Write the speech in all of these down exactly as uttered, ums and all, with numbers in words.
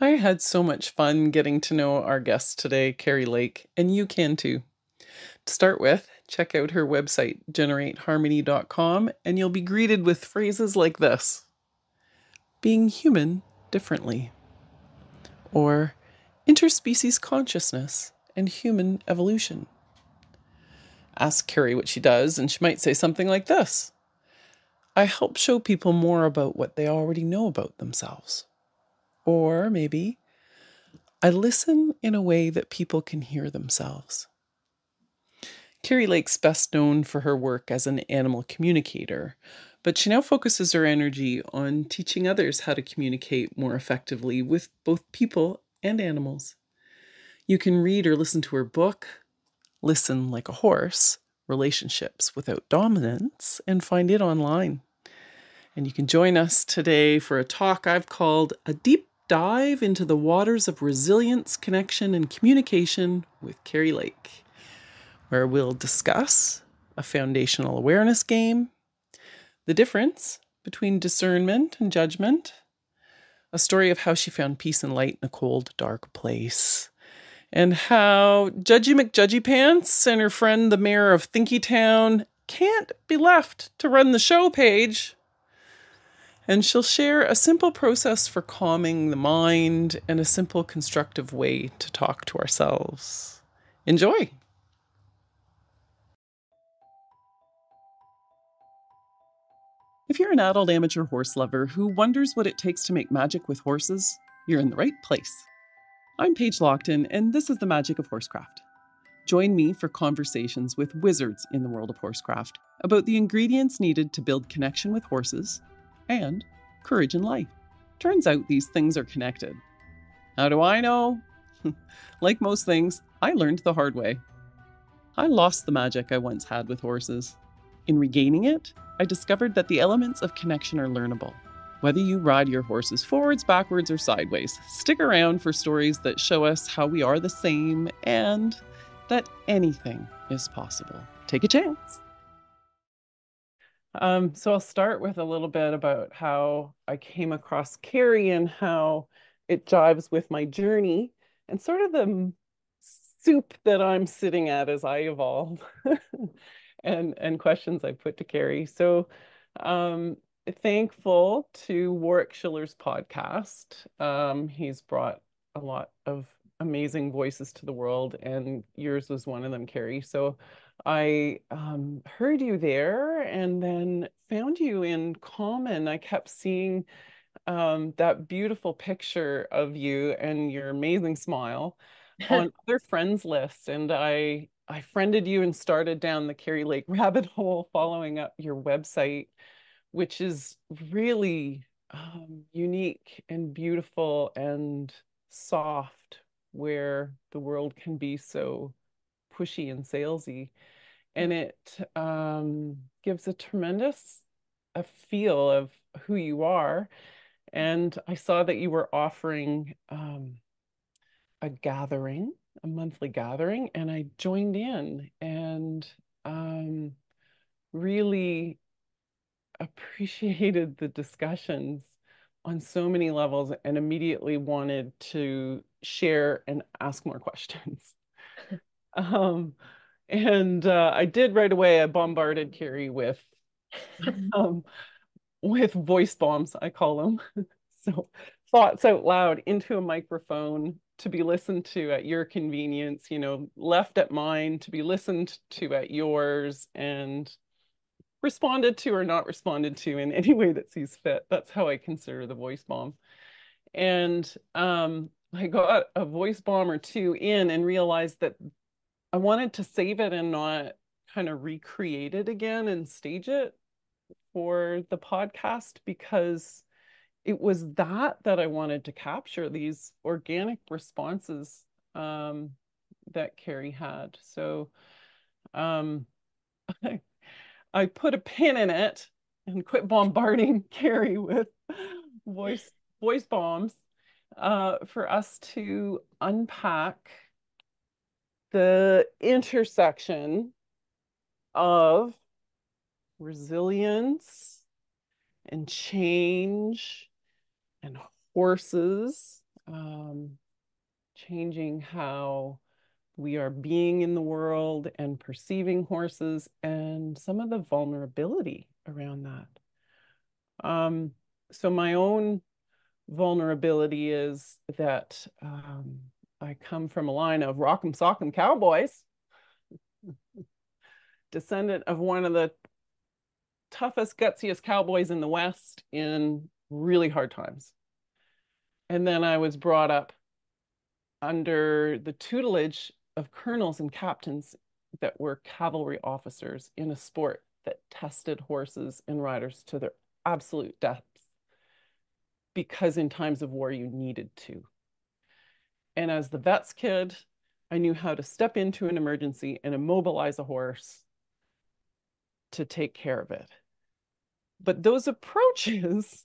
I had so much fun getting to know our guest today, Kerri Lake, and you can too. To start with, check out her website, generate harmony dot com, and you'll be greeted with phrases like this. Being human differently. Or interspecies consciousness and human evolution. Ask Kerri what she does, and she might say something like this. I help show people more about what they already know about themselves. Or maybe, I listen in a way that people can hear themselves. Kerri Lake's best known for her work as an animal communicator, but she now focuses her energy on teaching others how to communicate more effectively with both people and animals. You can read or listen to her book, Listen Like a Horse, Relationships Without Dominance, and find it online. And you can join us today for a talk I've called A Deep Dive into the Waters of Resilience, Connection, and Communication with Kerri Lake, where we'll discuss a foundational awareness game, the difference between discernment and judgment, a story of how she found peace and light in a cold, dark place, and how Judgey McJudgey-Pants and her friend, the mayor of Thinky Town, can't be left to run the show, Paige. And she'll share a simple process for calming the mind and a simple constructive way to talk to ourselves. Enjoy! If you're an adult amateur horse lover who wonders what it takes to make magic with horses, you're in the right place. I'm Paige Lockton, and this is The Magic of Horsecraft. Join me for conversations with wizards in the world of horsecraft about the ingredients needed to build connection with horses and courage in life. Turns out these things are connected. How do I know? Like most things, I learned the hard way. I lost the magic I once had with horses. In regaining it, I discovered that the elements of connection are learnable. Whether you ride your horses forwards, backwards, or sideways, stick around for stories that show us how we are the same and that anything is possible. Take a chance. Um, so I'll start with a little bit about how I came across Kerri and how it jives with my journey and sort of the soup that I'm sitting at as I evolve. And, and questions I put to Kerri. So um, thankful to Warwick Schiller's podcast. Um, he's brought a lot of amazing voices to the world, and yours was one of them, Kerri. So I um, heard you there and then found you in common. I kept seeing um, that beautiful picture of you and your amazing smile on other friends lists, and I... I friended you and started down the Kerri Lake rabbit hole, following up your website, which is really um, unique and beautiful and soft, where the world can be so pushy and salesy. And it um, gives a tremendous a feel of who you are. And I saw that you were offering um, a gathering, a monthly gathering, and I joined in and um, really appreciated the discussions on so many levels and immediately wanted to share and ask more questions. um, and uh, I did right away. I bombarded Kerri with, um, with voice bombs, I call them. So thoughts out loud into a microphone, to be listened to at your convenience, you know, left at mine, to be listened to at yours, and responded to or not responded to in any way that sees fit. That's how I consider the voice bomb. And um, I got a voice bomb or two in and realized that I wanted to save it and not kind of recreate it again and stage it for the podcast, because it was that that I wanted to capture, these organic responses um, that Kerri had. So um, I, I put a pin in it and quit bombarding Kerri with voice voice bombs uh, for us to unpack the intersection of resilience and change and horses, um, changing how we are being in the world and perceiving horses, and some of the vulnerability around that. Um, so my own vulnerability is that um, I come from a line of rock'em sock'em cowboys, descendant of one of the toughest, gutsiest cowboys in the West in really hard times. And then I was brought up under the tutelage of colonels and captains that were cavalry officers in a sport that tested horses and riders to their absolute depths, because in times of war you needed to. And as the vet's kid, I knew how to step into an emergency and immobilize a horse to take care of it. But those approaches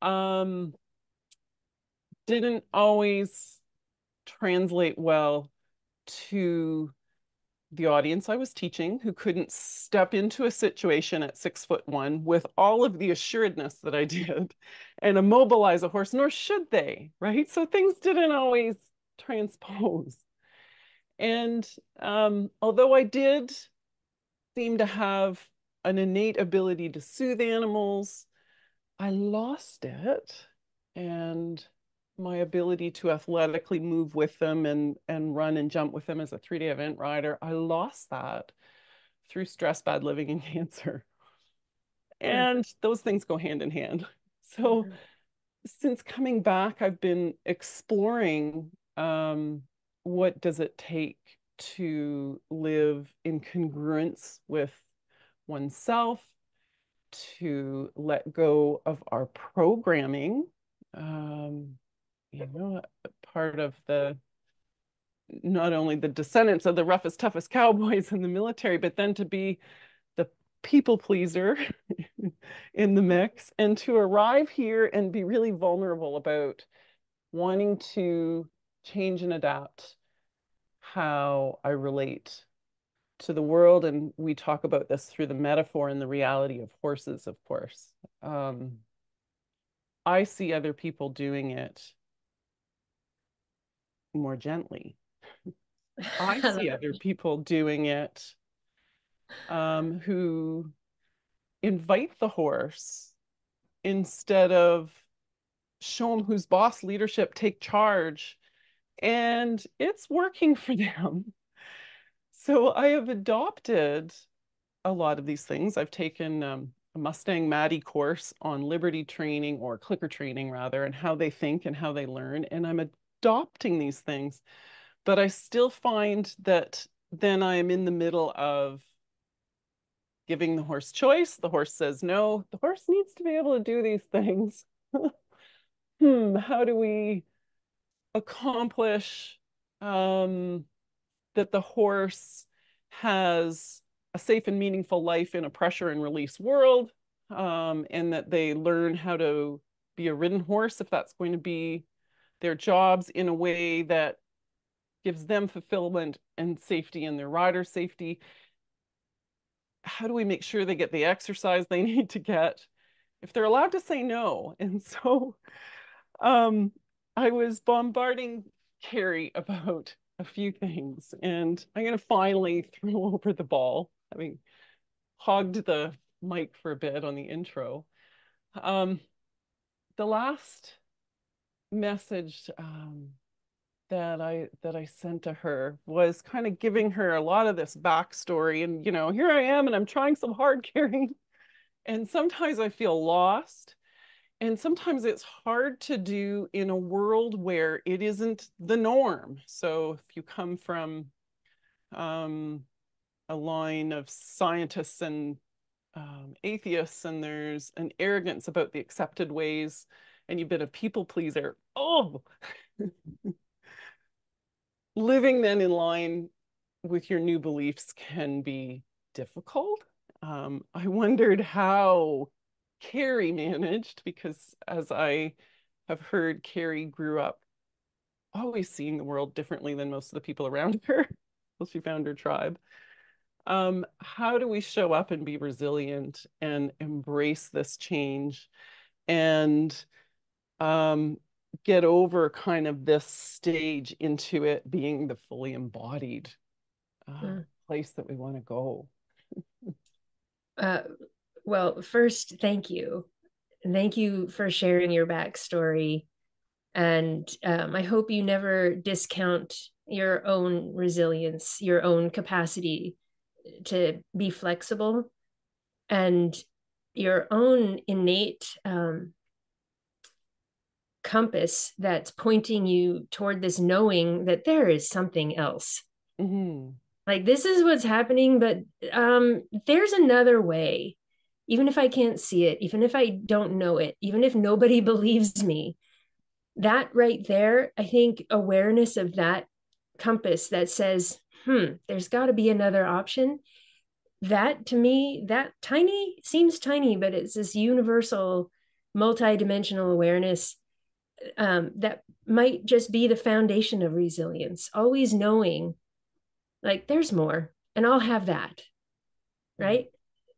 um, didn't always translate well to the audience I was teaching, who couldn't step into a situation at six foot one with all of the assuredness that I did and immobilize a horse, nor should they, right? So things didn't always transpose. And um, although I did seem to have an innate ability to soothe animals, I lost it, and my ability to athletically move with them and, and run and jump with them as a three-day event rider, I lost that through stress, bad living, and cancer. And those things go hand in hand. So mm-hmm. since coming back, I've been exploring um, what does it take to live in congruence with oneself, to let go of our programming. Um, you know, part of the, not only the descendants of the roughest, toughest cowboys in the military, but then to be the people pleaser in the mix, and to arrive here and be really vulnerable about wanting to change and adapt how I relate to the world. And we talk about this through the metaphor and the reality of horses, of course. Um, I see other people doing it more gently. I see other people doing it um, who invite the horse instead of show them who's boss, leadership, take charge. And it's working for them. So I have adopted a lot of these things. I've taken um, a Mustang Maddie course on liberty training, or clicker training rather, and how they think and how they learn. And I'm adopting these things, but I still find that then I am in the middle of giving the horse choice. The horse says no. The horse needs to be able to do these things. hmm, how do we accomplish um, that the horse has a safe and meaningful life in a pressure and release world, um, and that they learn how to be a ridden horse if that's going to be their jobs, in a way that gives them fulfillment and safety and their rider safety. How do we make sure they get the exercise they need to get if they're allowed to say no? And so um, I was bombarding Kerri about a few things, and I'm going to finally throw over the ball, having hogged the mic for a bit on the intro. Um, the last message um, that I that I sent to her was kind of giving her a lot of this backstory, and you know, here I am, and I'm trying so hard, Kerri, and sometimes I feel lost, and sometimes it's hard to do in a world where it isn't the norm. So if you come from um, a line of scientists and um, atheists, and there's an arrogance about the accepted ways, and you've been a people pleaser, oh, living then in line with your new beliefs can be difficult. Um, I wondered how Kerri managed, because as I have heard, Kerri grew up always seeing the world differently than most of the people around her, until she found her tribe. Um, how do we show up and be resilient and embrace this change, and um, get over kind of this stage into it being the fully embodied uh, yeah. place that we want to go. uh, well, first, thank you. Thank you for sharing your backstory. And um, I hope you never discount your own resilience, your own capacity to be flexible, and your own innate um, compass that's pointing you toward this knowing that there is something else. Mm-hmm. Like, this is what's happening, but um, there's another way. Even if I can't see it, even if I don't know it, even if nobody believes me, that right there, I think awareness of that compass that says, hmm, there's got to be another option. That to me, that tiny seems tiny, but it's this universal, multidimensional awareness um, that might just be the foundation of resilience. Always knowing, like, there's more, and I'll have that, right?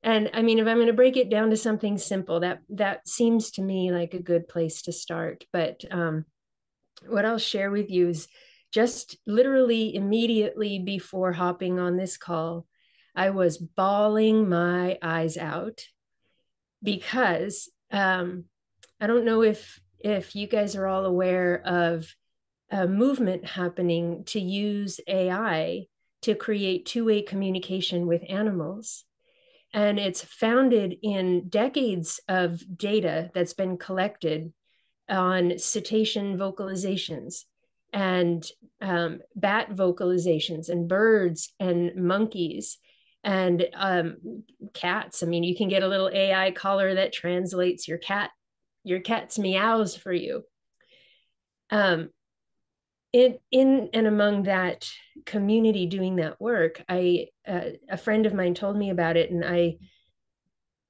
And I mean, if I'm going to break it down to something simple, that that seems to me like a good place to start. But um, what I'll share with you is, just literally immediately before hopping on this call, I was bawling my eyes out because um, I don't know if if you guys are all aware of a movement happening to use A I to create two-way communication with animals. And it's founded in decades of data that's been collected on cetacean vocalizations and um, bat vocalizations and birds and monkeys and um, cats. I mean, you can get a little A I collar that translates your cat, your cat's meows for you. Um, In, in and among that community doing that work, I uh, a friend of mine told me about it, and I,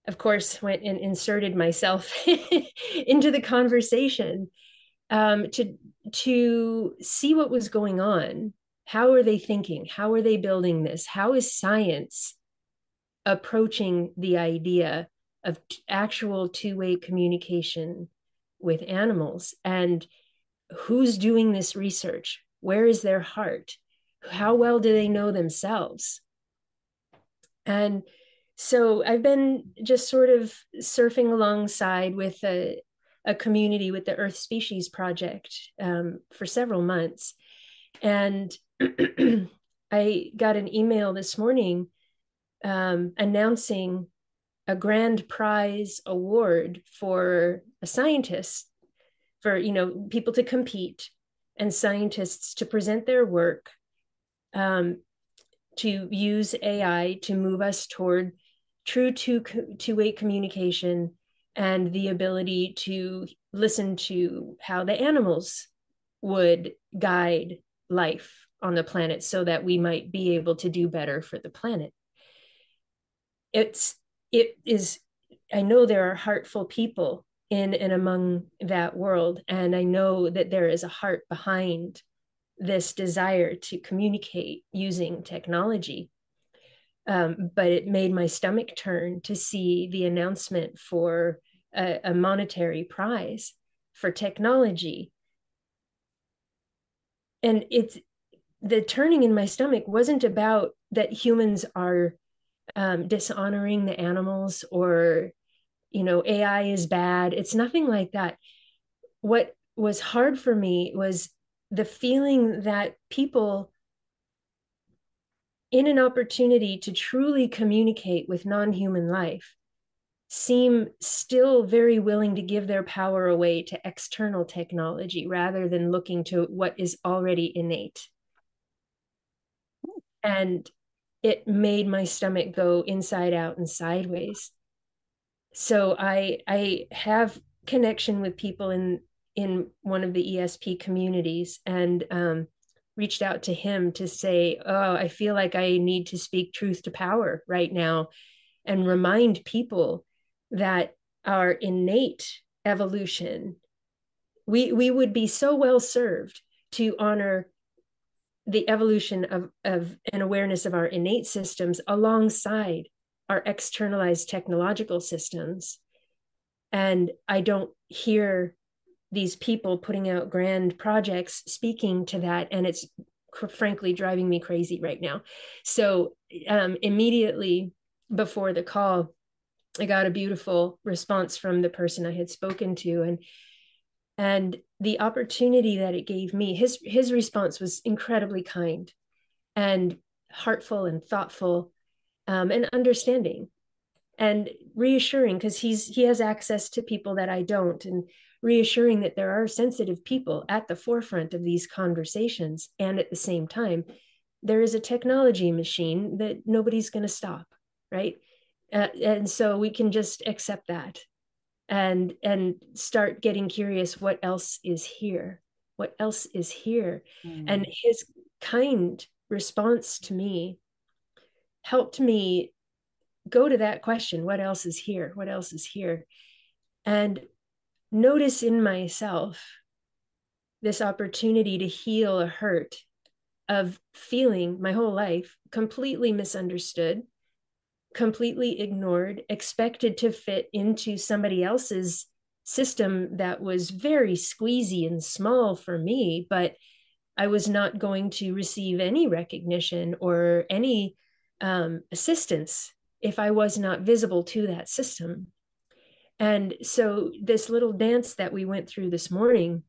of course, went and inserted myself into the conversation um, to, to see what was going on. How are they thinking? How are they building this? How is science approaching the idea of t- actual two-way communication with animals? And who's doing this research? Where is their heart? How well do they know themselves? And so I've been just sort of surfing alongside with a, a community with the Earth Species Project um, for several months. And I got an email this morning um, announcing a grand prize award for a scientist, for, you know, people to compete and scientists to present their work um, to use A I to move us toward true two, two-way communication and the ability to listen to how the animals would guide life on the planet so that we might be able to do better for the planet. It's, it is, I know there are heartful people in and among that world. And I know that there is a heart behind this desire to communicate using technology. Um, but it made my stomach turn to see the announcement for a, a monetary prize for technology. And it's, the turning in my stomach wasn't about that humans are um, dishonoring the animals, or you know, A I is bad. It's nothing like that. What was hard for me was the feeling that people in an opportunity to truly communicate with non-human life seem still very willing to give their power away to external technology rather than looking to what is already innate. And it made my stomach go inside out and sideways. So I I have connection with people in in one of the E S P communities, and um, reached out to him to say, oh, I feel like I need to speak truth to power right now and remind people that our innate evolution, we, we would be so well served to honor the evolution of, of an awareness of our innate systems alongside our externalized technological systems. And I don't hear these people putting out grand projects speaking to that. And it's cr- frankly driving me crazy right now. So um, immediately before the call, I got a beautiful response from the person I had spoken to, and and the opportunity that it gave me, his his response was incredibly kind and heartful and thoughtful um, and understanding and reassuring, because he's he has access to people that I don't, and reassuring that there are sensitive people at the forefront of these conversations. And at the same time, there is a technology machine that nobody's going to stop, right? Uh, and so we can just accept that and and start getting curious, what else is here? What else is here? Mm. And his kind response to me helped me go to that question, what else is here? What else is here? And notice in myself this opportunity to heal a hurt of feeling my whole life completely misunderstood, completely ignored, expected to fit into somebody else's system that was very squeezy and small for me, but I was not going to receive any recognition or any um, assistance if I was not visible to that system. And so this little dance that we went through this morning,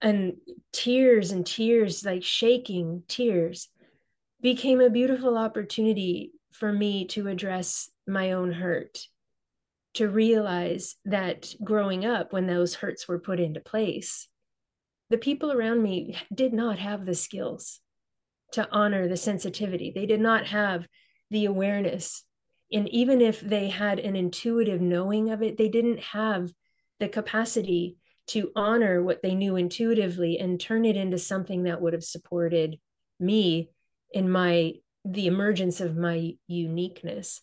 and tears and tears, like shaking tears, became a beautiful opportunity for me to address my own hurt, to realize that growing up, when those hurts were put into place, the people around me did not have the skills to honor the sensitivity. They did not have the awareness. And even if they had an intuitive knowing of it, they didn't have the capacity to honor what they knew intuitively and turn it into something that would have supported me in my the emergence of my uniqueness.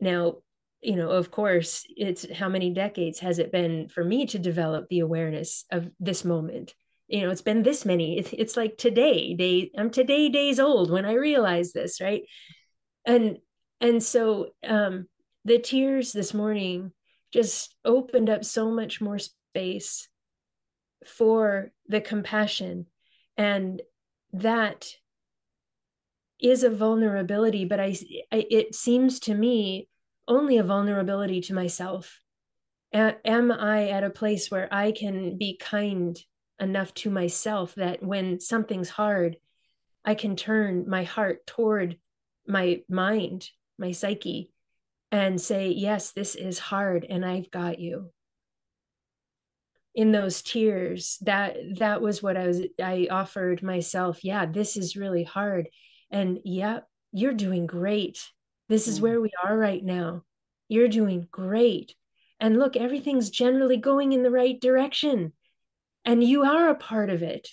Now, you know, of course, it's how many decades has it been for me to develop the awareness of this moment? You know, it's been this many. It's, it's like today, day, I'm today days old when I realized this, right? And and so um, the tears this morning just opened up so much more space for the compassion, and that is a vulnerability, but I, I it seems to me only a vulnerability to myself. A- am I at a place where I can be kind enough to myself that when something's hard, I can turn my heart toward my mind, my psyche, and say, yes, this is hard and I've got you. In those tears, that that was what I was, I offered myself, yeah, this is really hard. And yeah, you're doing great. This is where we are right now. You're doing great. And look, everything's generally going in the right direction. And you are a part of it.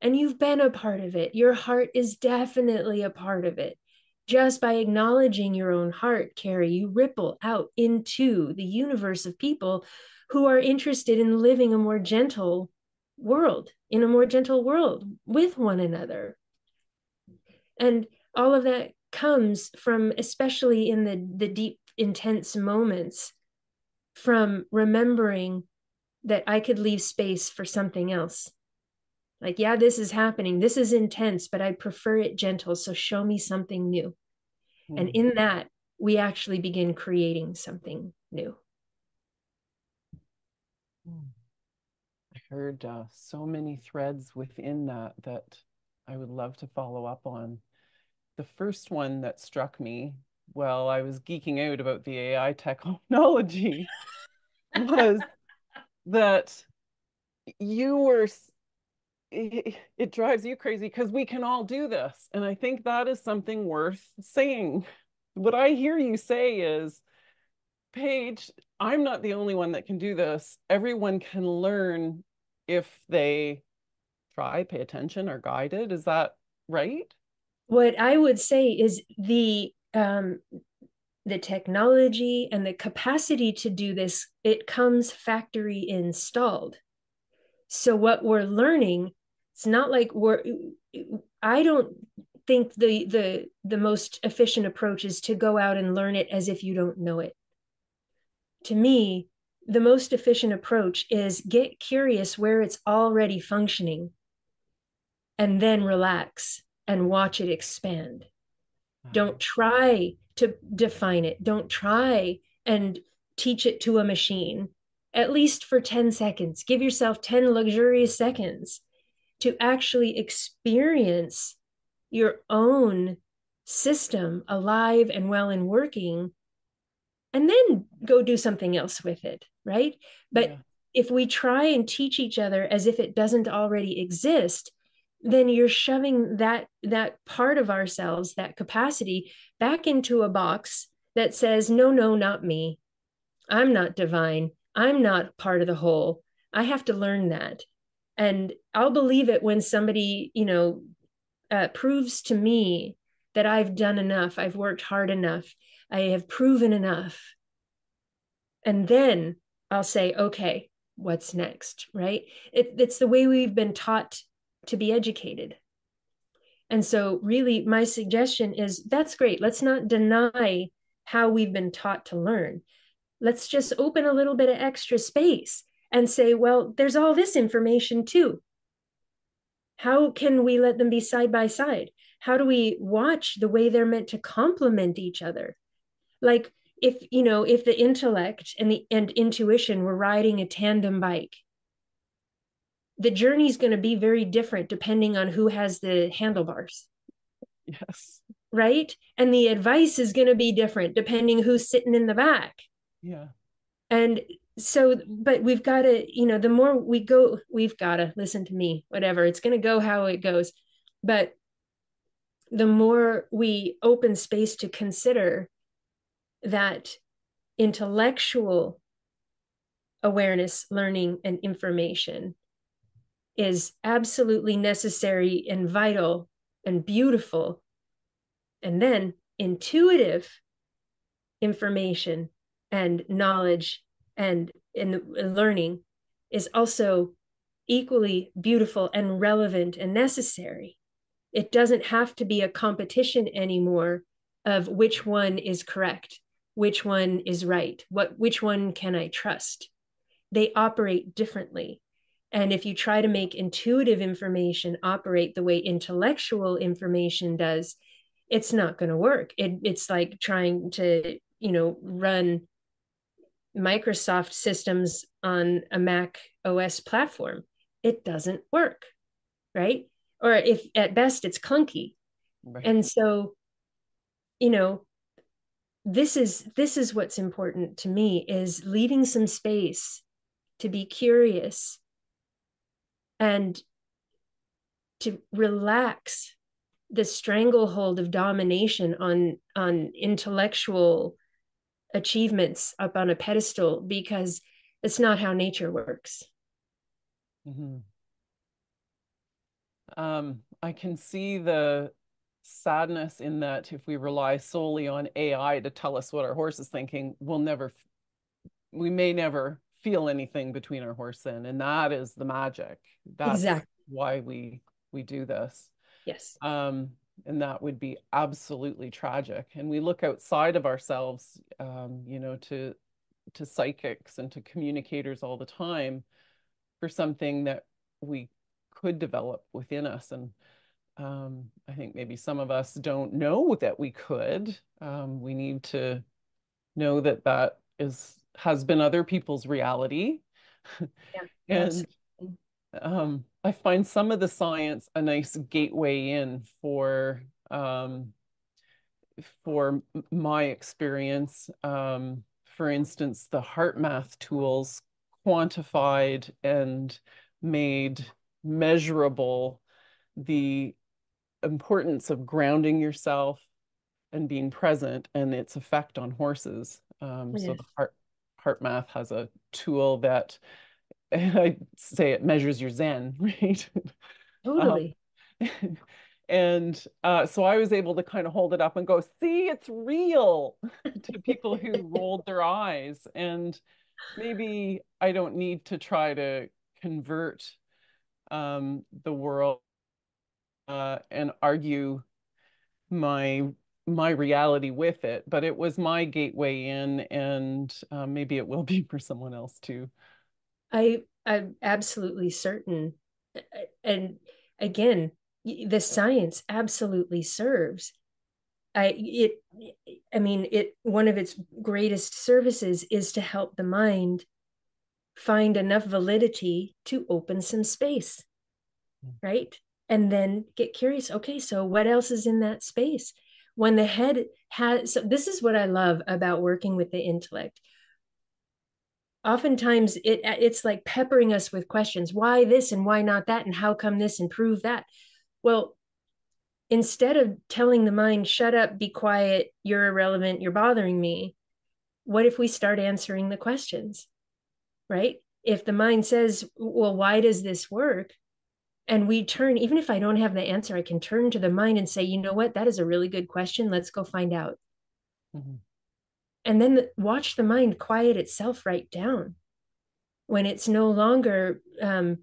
And you've been a part of it. Your heart is definitely a part of it. Just by acknowledging your own heart, Kerri, you ripple out into the universe of people who are interested in living a more gentle world, in a more gentle world with one another. And all of that comes from, especially in the, the deep, intense moments, from remembering that I could leave space for something else. Like, yeah, this is happening. This is intense, but I prefer it gentle. So show me something new. Mm-hmm. And in that, we actually begin creating something new. I heard uh, so many threads within that that I would love to follow up on. The first one that struck me while I was geeking out about the A I technology was that you were, it, it drives you crazy because we can all do this. And I think that is something worth saying. What I hear you say is, Paige, I'm not the only one that can do this. Everyone can learn if they try, pay attention, or guided. Is that right? What I would say is the um, the technology and the capacity to do this, it comes factory installed. So what we're learning, it's not like we're, I don't think the the the most efficient approach is to go out and learn it as if you don't know it. To me, the most efficient approach is get curious where it's already functioning and then relax and watch it expand. Wow. Don't try to define it. Don't try and teach it to a machine, at least for ten seconds. Give yourself ten luxurious seconds to actually experience your own system alive and well and working, and then go do something else with it, right? But yeah. if we try and teach each other as if it doesn't already exist, then you're shoving that, that part of ourselves, that capacity, back into a box that says, no, no, not me. I'm not divine. I'm not part of the whole. I have to learn that. And I'll believe it when somebody, you know, uh, proves to me that I've done enough, I've worked hard enough, I have proven enough. And then I'll say, okay, what's next, right? It, it's the way we've been taught to be educated. And so really my suggestion is, that's great. Let's not deny how we've been taught to learn. Let's just open a little bit of extra space and say, well, there's all this information too. How can we let them be side by side? How do we watch the way they're meant to complement each other? Like if, you know, if the intellect and the and intuition were riding a tandem bike, the journey is going to be very different depending on who has the handlebars. Yes. Right? And the advice is going to be different depending who's sitting in the back. Yeah. And so, but we've got to, you know, the more we go, we've got to listen to me, whatever. It's going to go how it goes. But the more we open space to consider that intellectual awareness, learning, and information is absolutely necessary and vital and beautiful. And then intuitive information and knowledge and, and learning is also equally beautiful and relevant and necessary. It doesn't have to be a competition anymore of which one is correct, which one is right, what, which one can I trust? They operate differently. And if you try to make intuitive information operate the way intellectual information does, it's not going to work. It, it's like trying to, you know, run Microsoft systems on a Mac O S platform. It doesn't work, right? Or if at best it's clunky. Right. And so, you know, this is, this is what's important to me, is leaving some space to be curious and to relax the stranglehold of domination on, on intellectual achievements up on a pedestal, because it's not how nature works. Mm-hmm. Um, I can see the sadness in that if we rely solely on A I to tell us what our horse is thinking, we'll never, we may never feel anything between our horse and, and that is the magic. That's exactly why we, we do this. Yes. Um, and that would be absolutely tragic. And we look outside of ourselves, um, you know, to, to psychics and to communicators all the time for something that we could develop within us. And um, I think maybe some of us don't know that we could. Um, we need to know that that is, has been other people's reality. Yeah, and um, I find some of the science a nice gateway in for, um, for my experience. Um, for instance, the HeartMath tools quantified and made measurable the importance of grounding yourself and being present and its effect on horses. Um, yeah. So the heart, HeartMath has a tool that, and I say it measures your Zen, right? Totally. Um, and uh, so I was able to kind of hold it up and go, see, it's real to people who rolled their eyes. And maybe I don't need to try to convert um, the world uh, and argue my my reality with it, but it was my gateway in, and uh, maybe it will be for someone else too. I, I'm absolutely certain. And again, the science absolutely serves. I, it, I mean, it, one of its greatest services is to help the mind find enough validity to open some space, right? And then get curious. Okay, so what else is in that space? When the head has, so this is what I love about working with the intellect. Oftentimes it it's like peppering us with questions. Why this and why not that? And how come this and prove that? Well, instead of telling the mind, shut up, be quiet, you're irrelevant, you're bothering me, what if we start answering the questions, right? If the mind says, well, why does this work? And we turn, even if I don't have the answer, I can turn to the mind and say, you know what, that is a really good question. Let's go find out. Mm-hmm. And then watch the mind quiet itself right down when it's no longer, um,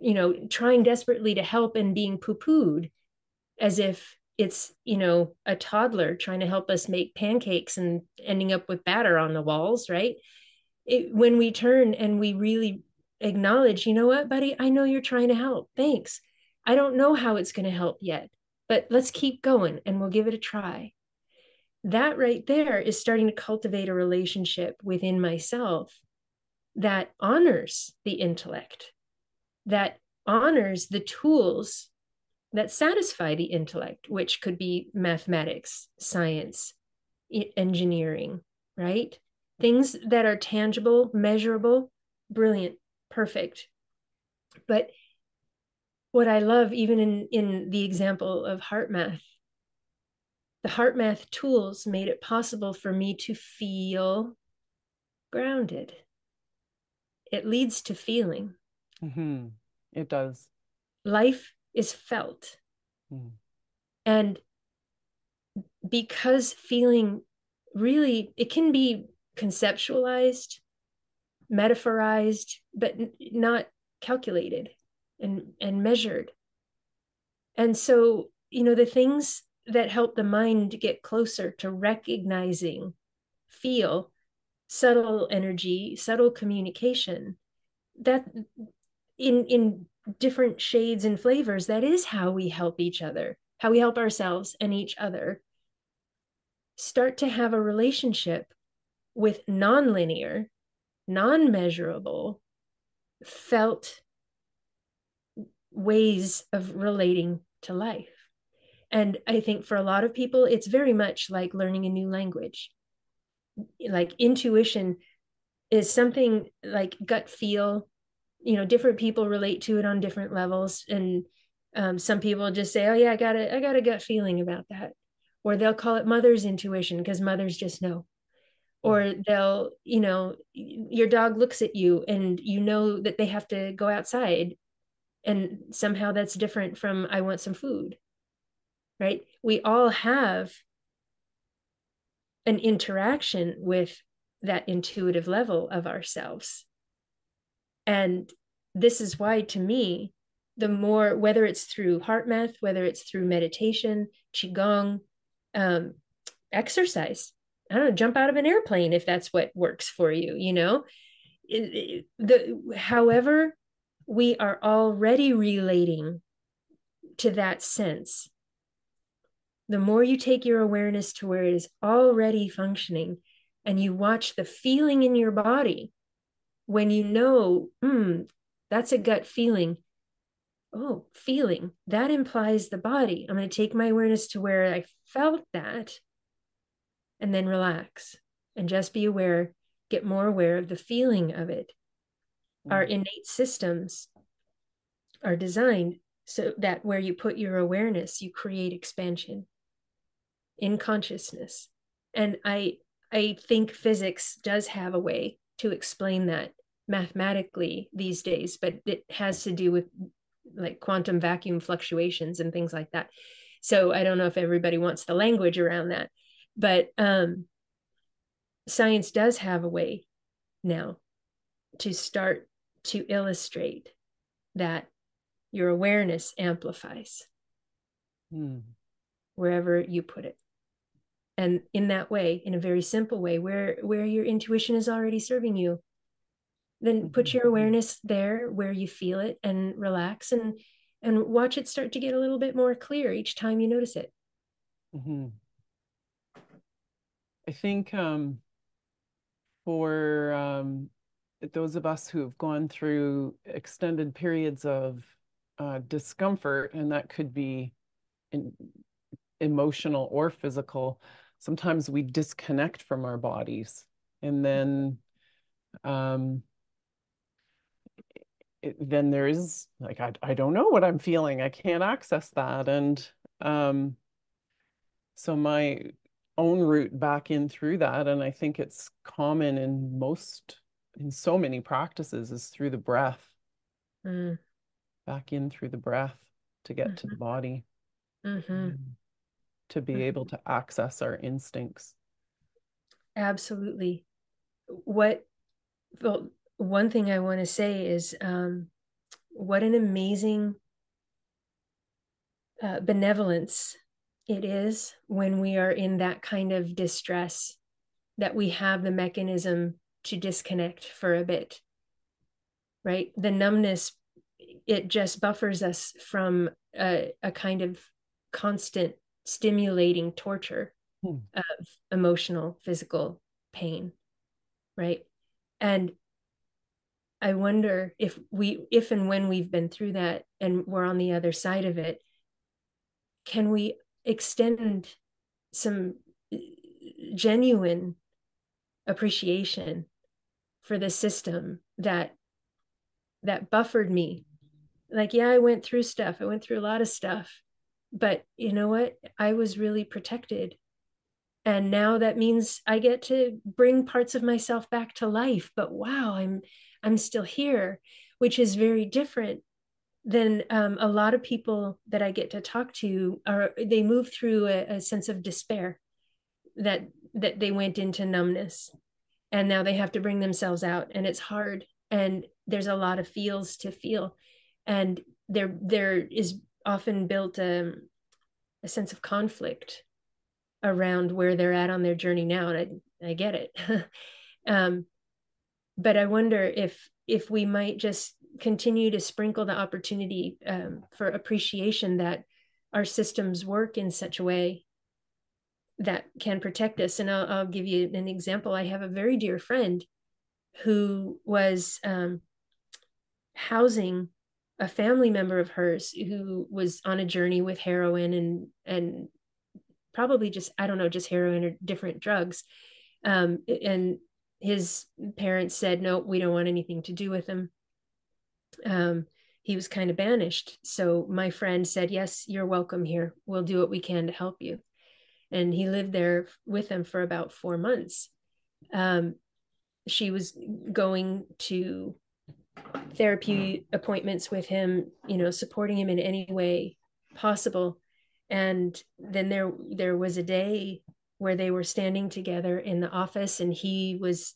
you know, trying desperately to help and being poo-pooed as if it's, you know, a toddler trying to help us make pancakes and ending up with batter on the walls, right? It, when we turn and we really acknowledge, you know what, buddy, I know you're trying to help. Thanks. I don't know how it's going to help yet, but let's keep going and we'll give it a try. That right there is starting to cultivate a relationship within myself that honors the intellect, that honors the tools that satisfy the intellect, which could be mathematics, science, engineering, right? Things that are tangible, measurable, brilliant, perfect. But what I love, even in, in the example of HeartMath, the HeartMath tools made it possible for me to feel grounded. It leads to feeling. Mm-hmm. It does. Life is felt. Mm. And because feeling really, it can be conceptualized, metaphorized, but not calculated and, and measured. And so, you know, the things that help the mind get closer to recognizing, feel, subtle energy, subtle communication, that in, in different shades and flavors, that is how we help each other, how we help ourselves and each other start to have a relationship with nonlinear, non-measurable, felt ways of relating to life. And I think for a lot of people, it's very much like learning a new language. Like intuition is something like gut feel, you know, different people relate to it on different levels. And um, some people just say, oh yeah, I got a, I got a gut feeling about that. Or they'll call it mother's intuition because mothers just know. Or they'll, you know, your dog looks at you and you know that they have to go outside. And somehow that's different from I want some food. Right? We all have an interaction with that intuitive level of ourselves. And this is why, to me, the more, whether it's through HeartMath, whether it's through meditation, Qigong, um, exercise, I don't know, jump out of an airplane if that's what works for you, you know, it, it, the, however, we are already relating to that sense. The more you take your awareness to where it is already functioning and you watch the feeling in your body when you know, mm, that's a gut feeling. Oh, feeling, that implies the body. I'm going to take my awareness to where I felt that and then relax and just be aware, get more aware of the feeling of it. Mm-hmm. Our innate systems are designed so that where you put your awareness, you create expansion in consciousness. And I, I think physics does have a way to explain that mathematically these days, but it has to do with like quantum vacuum fluctuations and things like that. So I don't know if everybody wants the language around that, but um, science does have a way now to start to illustrate that your awareness amplifies hmm. wherever you put it. And in that way, in a very simple way, where, where your intuition is already serving you, then put your awareness there where you feel it and relax and, and watch it start to get a little bit more clear each time you notice it. Mm-hmm. I think um, for um, those of us who have gone through extended periods of uh, discomfort, and that could be in, emotional or physical, sometimes we disconnect from our bodies. And then um, it, then there is like, I, I don't know what I'm feeling. I can't access that. And um, so my own route back in through that, and I think it's common in most, in so many practices, is through the breath. Mm. Back in through the breath to get mm-hmm. to the body. Mm-hmm. To be mm-hmm. able to access our instincts. Absolutely. What, well, one thing I want to say is um, what an amazing uh, benevolence it is when we are in that kind of distress that we have the mechanism to disconnect for a bit, right? The numbness, it just buffers us from a, a kind of constant stimulating torture hmm. of emotional, physical pain, right? And I wonder if we, if and when we've been through that and we're on the other side of it, can we extend some genuine appreciation for the system that that buffered me? Like, yeah, I went through stuff. I went through a lot of stuff, but you know what? I was really protected. And now that means I get to bring parts of myself back to life, but wow, I'm, I'm still here, which is very different than um, a lot of people that I get to talk to are, they move through a, a sense of despair that, that they went into numbness and now they have to bring themselves out, and it's hard. And there's a lot of feels to feel. And there, there is often built a, a sense of conflict around where they're at on their journey now. And I, I get it. um, but I wonder if, if we might just continue to sprinkle the opportunity um, for appreciation that our systems work in such a way that can protect us. And I'll, I'll give you an example. I have a very dear friend who was um, housing a family member of hers who was on a journey with heroin and, and probably just, I don't know, just heroin or different drugs. Um, and his parents said, no, we don't want anything to do with him. Um, he was kind of banished. So my friend said, yes, you're welcome here. We'll do what we can to help you. And he lived there with them for about four months. Um, she was going to therapy appointments with him, you know, supporting him in any way possible. And then there, there was a day where they were standing together in the office and he was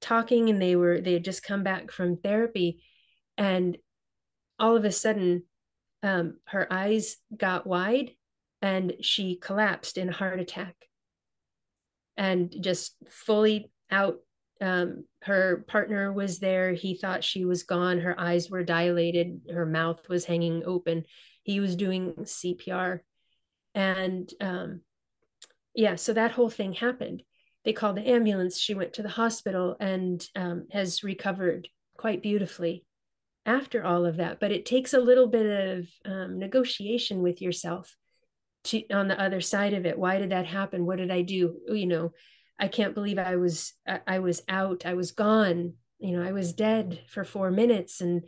talking, and they were, they had just come back from therapy. And all of a sudden, um, her eyes got wide and she collapsed in a heart attack and just fully out. Um, her partner was there. He thought she was gone. Her eyes were dilated. Her mouth was hanging open. He was doing C P R. And um, yeah, so that whole thing happened. They called the ambulance. She went to the hospital and um, has recovered quite beautifully after all of that. But it takes a little bit of um, negotiation with yourself to, on the other side of it. Why did that happen? What did I do? You know, I can't believe I was, I was out, I was gone, you know, I was dead for four minutes. And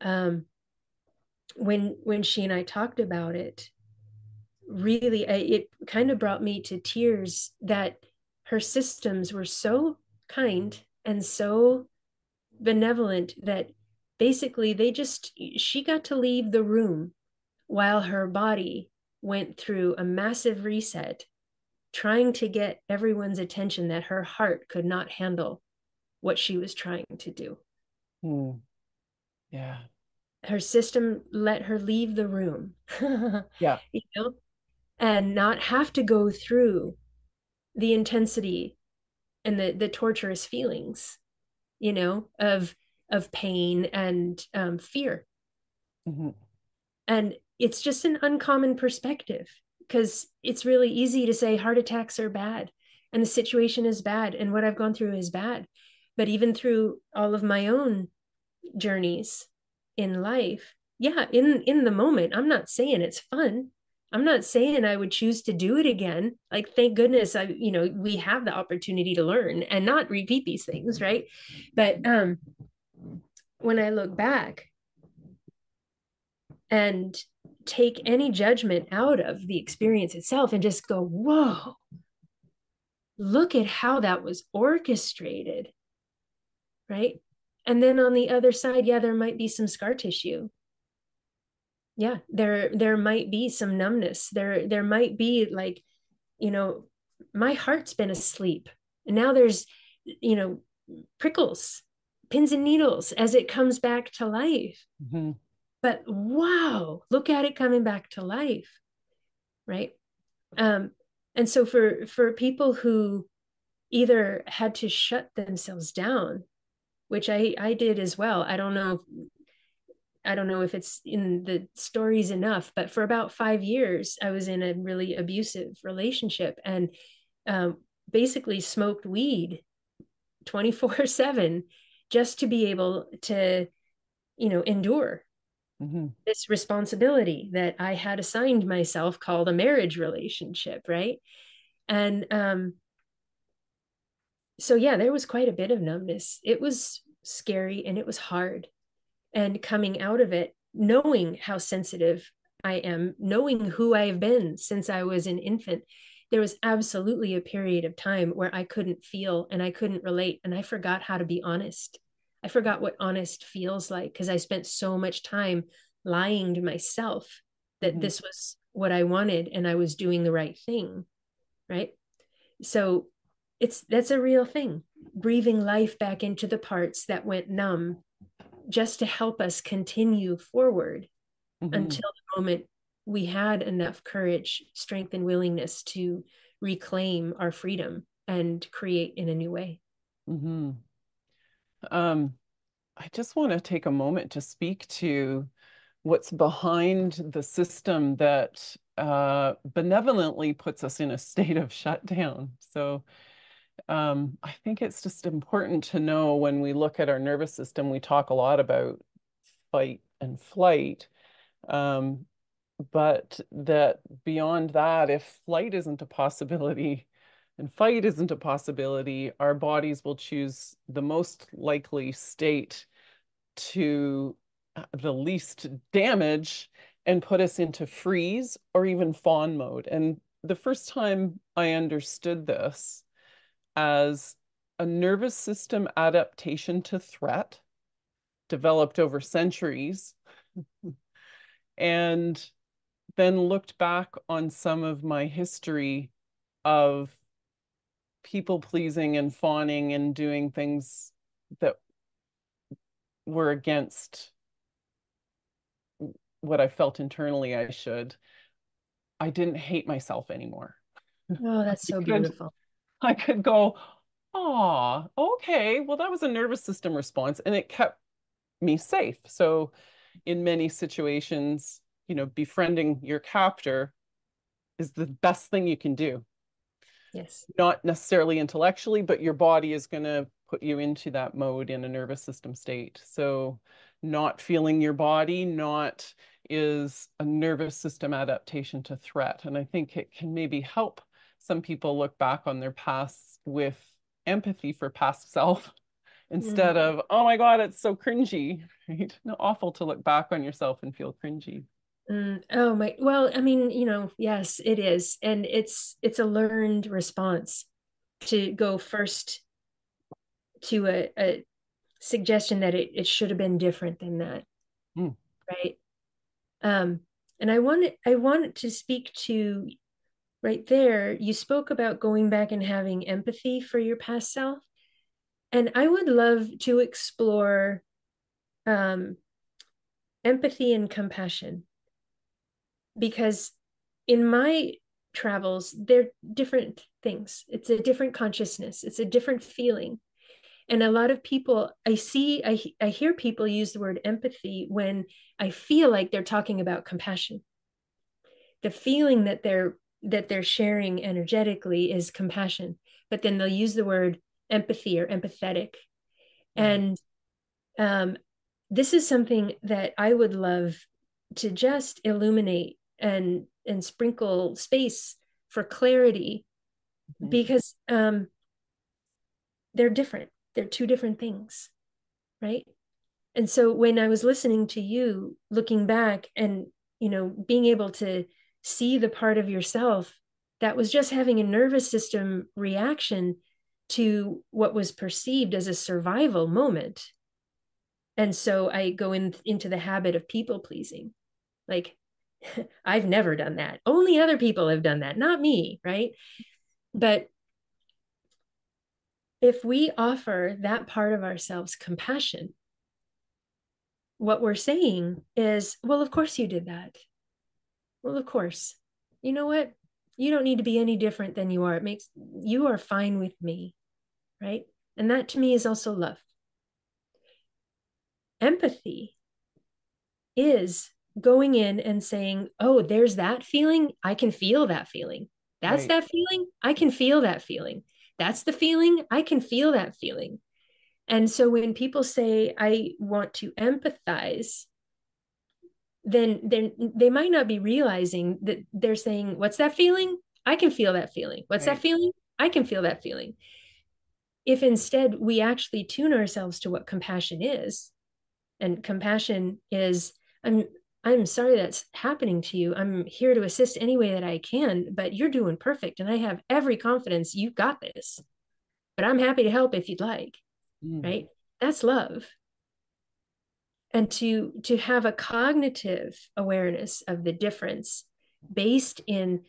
um, when, when she and I talked about it, really, I, it kind of brought me to tears that her systems were so kind and so benevolent that basically they just, she got to leave the room while her body went through a massive reset, trying to get everyone's attention that her heart could not handle what she was trying to do. Mm. Yeah. Her system let her leave the room. Yeah. You know, and not have to go through the intensity and the the torturous feelings, you know, of of pain and um, fear. Mm-hmm. And it's just an uncommon perspective, because it's really easy to say heart attacks are bad and the situation is bad and what I've gone through is bad. But even through all of my own journeys in life, yeah, in, in the moment, I'm not saying it's fun. I'm not saying I would choose to do it again. Like, thank goodness I, you know, we have the opportunity to learn and not repeat these things. Right. But um, when I look back and take any judgment out of the experience itself and just go, whoa, look at how that was orchestrated. Right. And then on the other side, yeah, there might be some scar tissue. Yeah, there there might be some numbness. There there might be, like, you know, my heart's been asleep. And now there's, you know, prickles, pins and needles as it comes back to life. Mm-hmm. But wow, look at it coming back to life, right? Um, and so for for people who either had to shut themselves down, which I I did as well. I don't know. If, I don't know if it's in the stories enough, but for about five years, I was in a really abusive relationship and um, basically smoked weed twenty-four seven just to be able to, you know, endure mm-hmm. this responsibility that I had assigned myself called a marriage relationship. Right. And um, so, yeah, there was quite a bit of numbness. It was scary and it was hard. And coming out of it, knowing how sensitive I am, knowing who I have been since I was an infant, there was absolutely a period of time where I couldn't feel and I couldn't relate. And I forgot how to be honest. I forgot what honest feels like, because I spent so much time lying to myself that mm-hmm. this was what I wanted and I was doing the right thing. Right. So it's that's a real thing. Breathing life back into the parts that went numb, just to help us continue forward mm-hmm. until the moment we had enough courage, strength, and willingness to reclaim our freedom and create in a new way. Mm-hmm. Um, I just want to take a moment to speak to what's behind the system that uh, benevolently puts us in a state of shutdown. So Um, I think it's just important to know, when we look at our nervous system, we talk a lot about fight and flight, um, but that beyond that, if flight isn't a possibility and fight isn't a possibility, our bodies will choose the most likely state to the least damage and put us into freeze or even fawn mode. And the first time I understood this as a nervous system adaptation to threat developed over centuries, and then looked back on some of my history of people pleasing and fawning and doing things that were against what I felt internally I should, I didn't hate myself anymore. Oh, that's so beautiful. I could go, oh, okay, well, that was a nervous system response, and it kept me safe. So in many situations, you know, befriending your captor is the best thing you can do. Yes. Not necessarily intellectually, but your body is going to put you into that mode in a nervous system state. So not feeling your body, not is a nervous system adaptation to threat. And I think it can maybe help some people look back on their past with empathy for past self instead mm-hmm. of, oh my God, it's so cringy, right? No, awful to look back on yourself and feel cringy. Mm, oh my, well, I mean, you know, yes, it is. And it's, it's a learned response to go first to a, a suggestion that it, it should have been different than that. Mm. Right. Um, and I wanted, I wanted to speak to, right there, you spoke about going back and having empathy for your past self. And I would love to explore um, empathy and compassion, because in my travels, they're different things. It's a different consciousness. It's a different feeling. And a lot of people, I see, I, I hear people use the word empathy when I feel like they're talking about compassion. The feeling that they're that they're sharing energetically is compassion, but then they'll use the word empathy or empathetic. And um, this is something that I would love to just illuminate and and sprinkle space for clarity, mm-hmm. because um, they're different. They're two different things, right? And so when I was listening to you, looking back and, you know, being able to see the part of yourself that was just having a nervous system reaction to what was perceived as a survival moment. And so I go in, into the habit of people pleasing. Like, I've never done that. Only other people have done that, not me, right? But if we offer that part of ourselves compassion, what we're saying is, well, of course you did that. Well, of course, you know what? You don't need to be any different than you are. It makes you are fine with me, right? And that to me is also love. Empathy is going in and saying, oh, there's that feeling. I can feel that feeling. That's right. That feeling. I can feel that feeling. That's the feeling. I can feel that feeling. And so when people say, I want to empathize, then, then they might not be realizing that they're saying, what's that feeling? I can feel that feeling. What's right. that feeling? I can feel that feeling. If instead we actually tune ourselves to what compassion is, and compassion is, I'm, I'm sorry that's happening to you. I'm here to assist any way that I can, but you're doing perfect. And I have every confidence you've got this, but I'm happy to help if you'd like, mm. right? That's love. And to, to have a cognitive awareness of the difference based in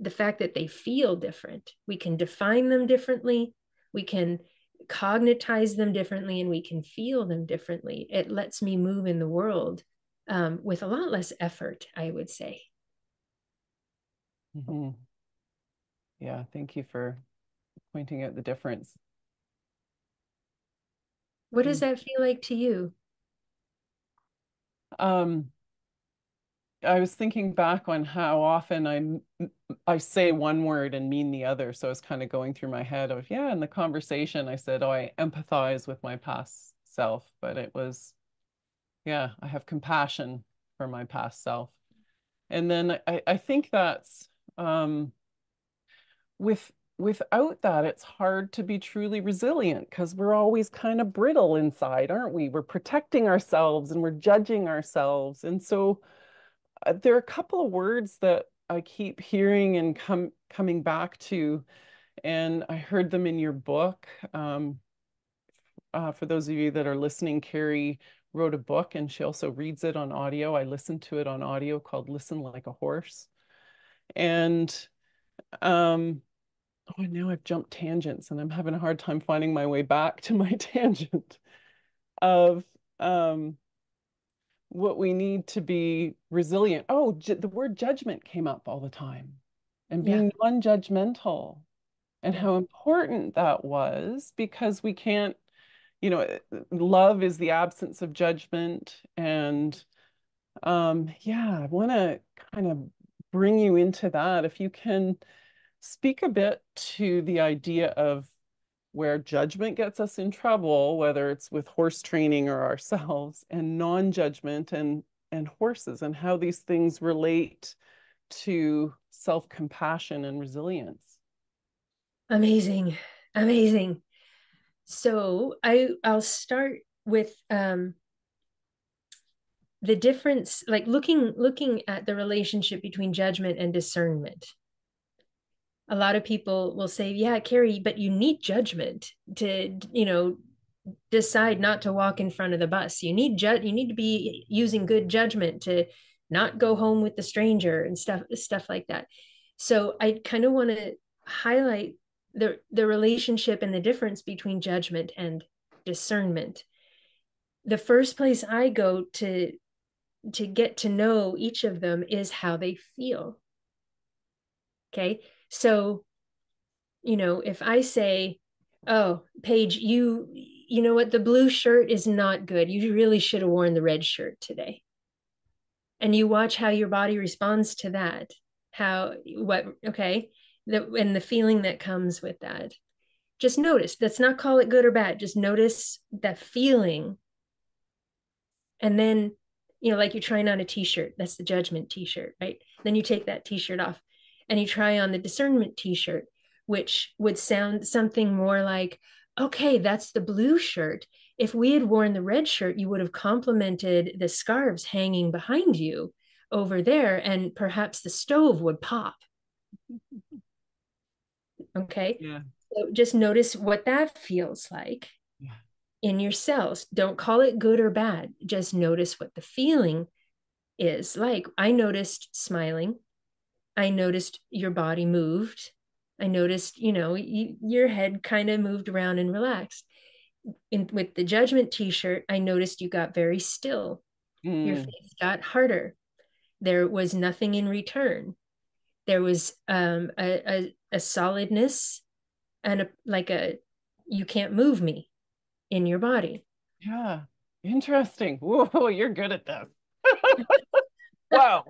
the fact that they feel different. We can define them differently. We can cognitize them differently, and we can feel them differently. It lets me move in the world um, with a lot less effort, I would say. Mm-hmm. Yeah, thank you for pointing out the difference. What does that feel like to you? Um, I was thinking back on how often I I say one word and mean the other. So I was kind of going through my head of, yeah, in the conversation, I said, oh, I empathize with my past self, but it was, yeah, I have compassion for my past self. And then I, I think that's, um, with without that, it's hard to be truly resilient, because we're always kind of brittle inside, aren't we? We're protecting ourselves and we're judging ourselves. And so uh, there are a couple of words that I keep hearing and come coming back to, and I heard them in your book. Um, uh, for those of you that are listening, Kerri wrote a book and she also reads it on audio. I listened to it on audio, called Listen Like a Horse. And um, oh, now I've jumped tangents and I'm having a hard time finding my way back to my tangent of um, what we need to be resilient. Oh, ju- the word judgment came up all the time, and being yeah. non-judgmental, and how important that was, because we can't, you know, love is the absence of judgment. And um, yeah, I want to kind of bring you into that. If you can speak a bit to the idea of where judgment gets us in trouble, whether it's with horse training or ourselves, and non-judgment and, and horses, and how these things relate to self-compassion and resilience. Amazing. Amazing. So I, I'll start with um, the difference, like looking, looking at the relationship between judgment and discernment. A lot of people will say, yeah, Kerri, but you need judgment to, you know, decide not to walk in front of the bus. You need ju- you need to be using good judgment to not go home with the stranger and stuff, stuff like that. So I kind of want to highlight the, the relationship and the difference between judgment and discernment. The first place I go to, to get to know each of them is how they feel. Okay. So, you know, if I say, oh, Paige, you, you know what? The blue shirt is not good. You really should have worn the red shirt today. And you watch how your body responds to that. How, what, okay. The, and the feeling that comes with that. Just notice, let's not call it good or bad. Just notice that feeling. And then, you know, like you're trying on a t-shirt, that's the judgment t-shirt, right? Then you take that t-shirt off and you try on the discernment t-shirt, which would sound something more like, okay, that's the blue shirt. If we had worn the red shirt, you would have complimented the scarves hanging behind you over there, and perhaps the stove would pop. Okay. Yeah. So just notice what that feels like yeah. in yourselves. Don't call it good or bad. Just notice what the feeling is like. I noticed smiling. I noticed your body moved. I noticed, you know, you, your head kind of moved around and relaxed. In, with the judgment t-shirt, I noticed you got very still. Mm. Your face got harder. There was nothing in return. There was um, a, a, a solidness and a, like a, you can't move me in your body. Yeah. Interesting. Whoa, you're good at this. Wow.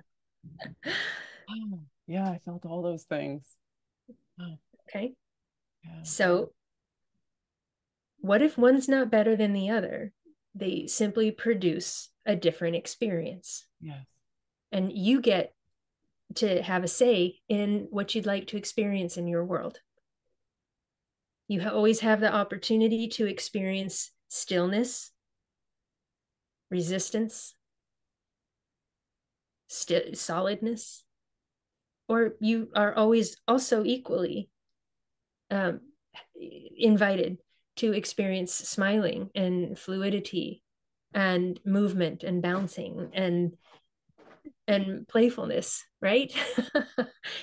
Oh, yeah. I felt all those things. Oh. Okay. Yeah. So what if one's not better than the other? They simply produce a different experience. Yes. And you get to have a say in what you'd like to experience in your world. You always have the opportunity to experience stillness, resistance, st- solidness, or you are always also equally um, invited to experience smiling and fluidity and movement and bouncing and and playfulness, right?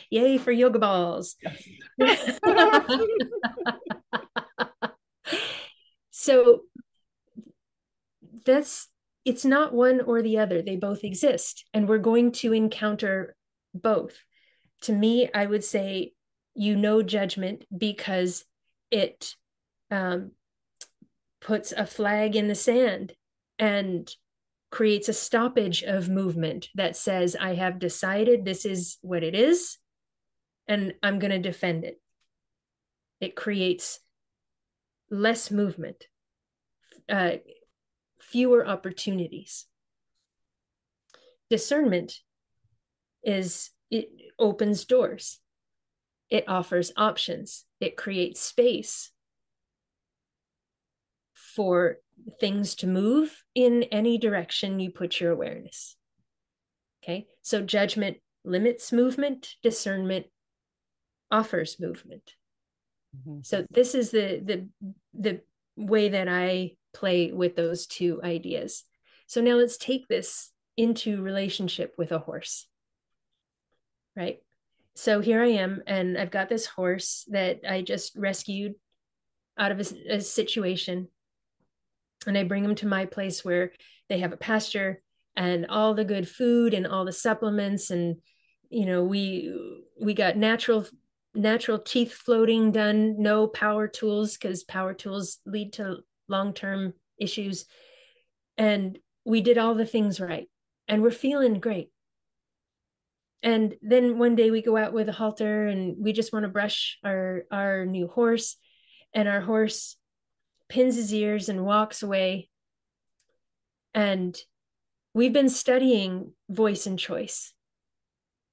Yay for yoga balls. Yes. So that's, it's not one or the other. They both exist, and we're going to encounter both. To me, I would say, you know, judgment, because it um, puts a flag in the sand and creates a stoppage of movement that says, I have decided this is what it is, and I'm going to defend it. It creates less movement, uh, fewer opportunities. Discernment is, it opens doors. It offers options. It creates space for things to move in any direction you put your awareness. Okay, so judgment limits movement, discernment offers movement. Mm-hmm. So this is the the the way that I play with those two ideas. So now let's take this into relationship with a horse, right? So here I am, and I've got this horse that I just rescued out of a, a situation. And I bring them to my place where they have a pasture and all the good food and all the supplements. And, you know, we, we got natural, natural teeth floating done, no power tools, because power tools lead to long-term issues. And we did all the things right, and we're feeling great. And then one day we go out with a halter and we just want to brush our, our new horse, and our horse pins his ears and walks away. And we've been studying voice and choice,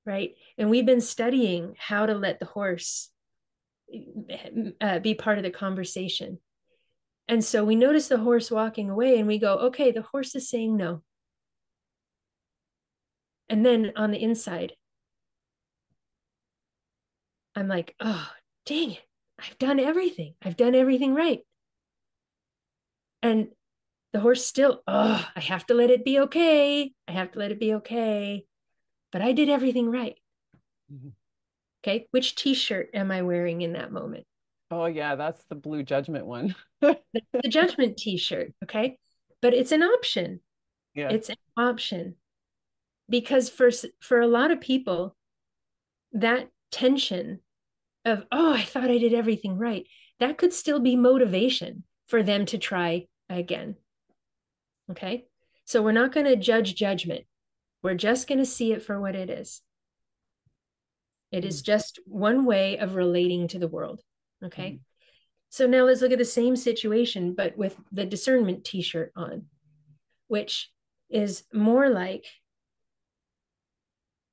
right? And we've been studying how to let the horse uh, be part of the conversation. And so we notice the horse walking away, and we go, okay, the horse is saying no. And then on the inside, I'm like, oh, dang it. I've done everything. I've done everything right. And the horse still, oh, I have to let it be okay. I have to let it be okay. But I did everything right. Mm-hmm. Okay. Which t-shirt am I wearing in that moment? Oh yeah, that's the blue judgment one. The judgment t-shirt. Okay. But it's an option. Yeah. It's an option. Because for, for a lot of people, that tension of, oh, I thought I did everything right, that could still be motivation for them to try again. Okay. So we're not going to judge judgment. We're just going to see it for what it is. It is just one way of relating to the world. Okay. Mm-hmm. So now let's look at the same situation, but with the discernment t-shirt on, which is more like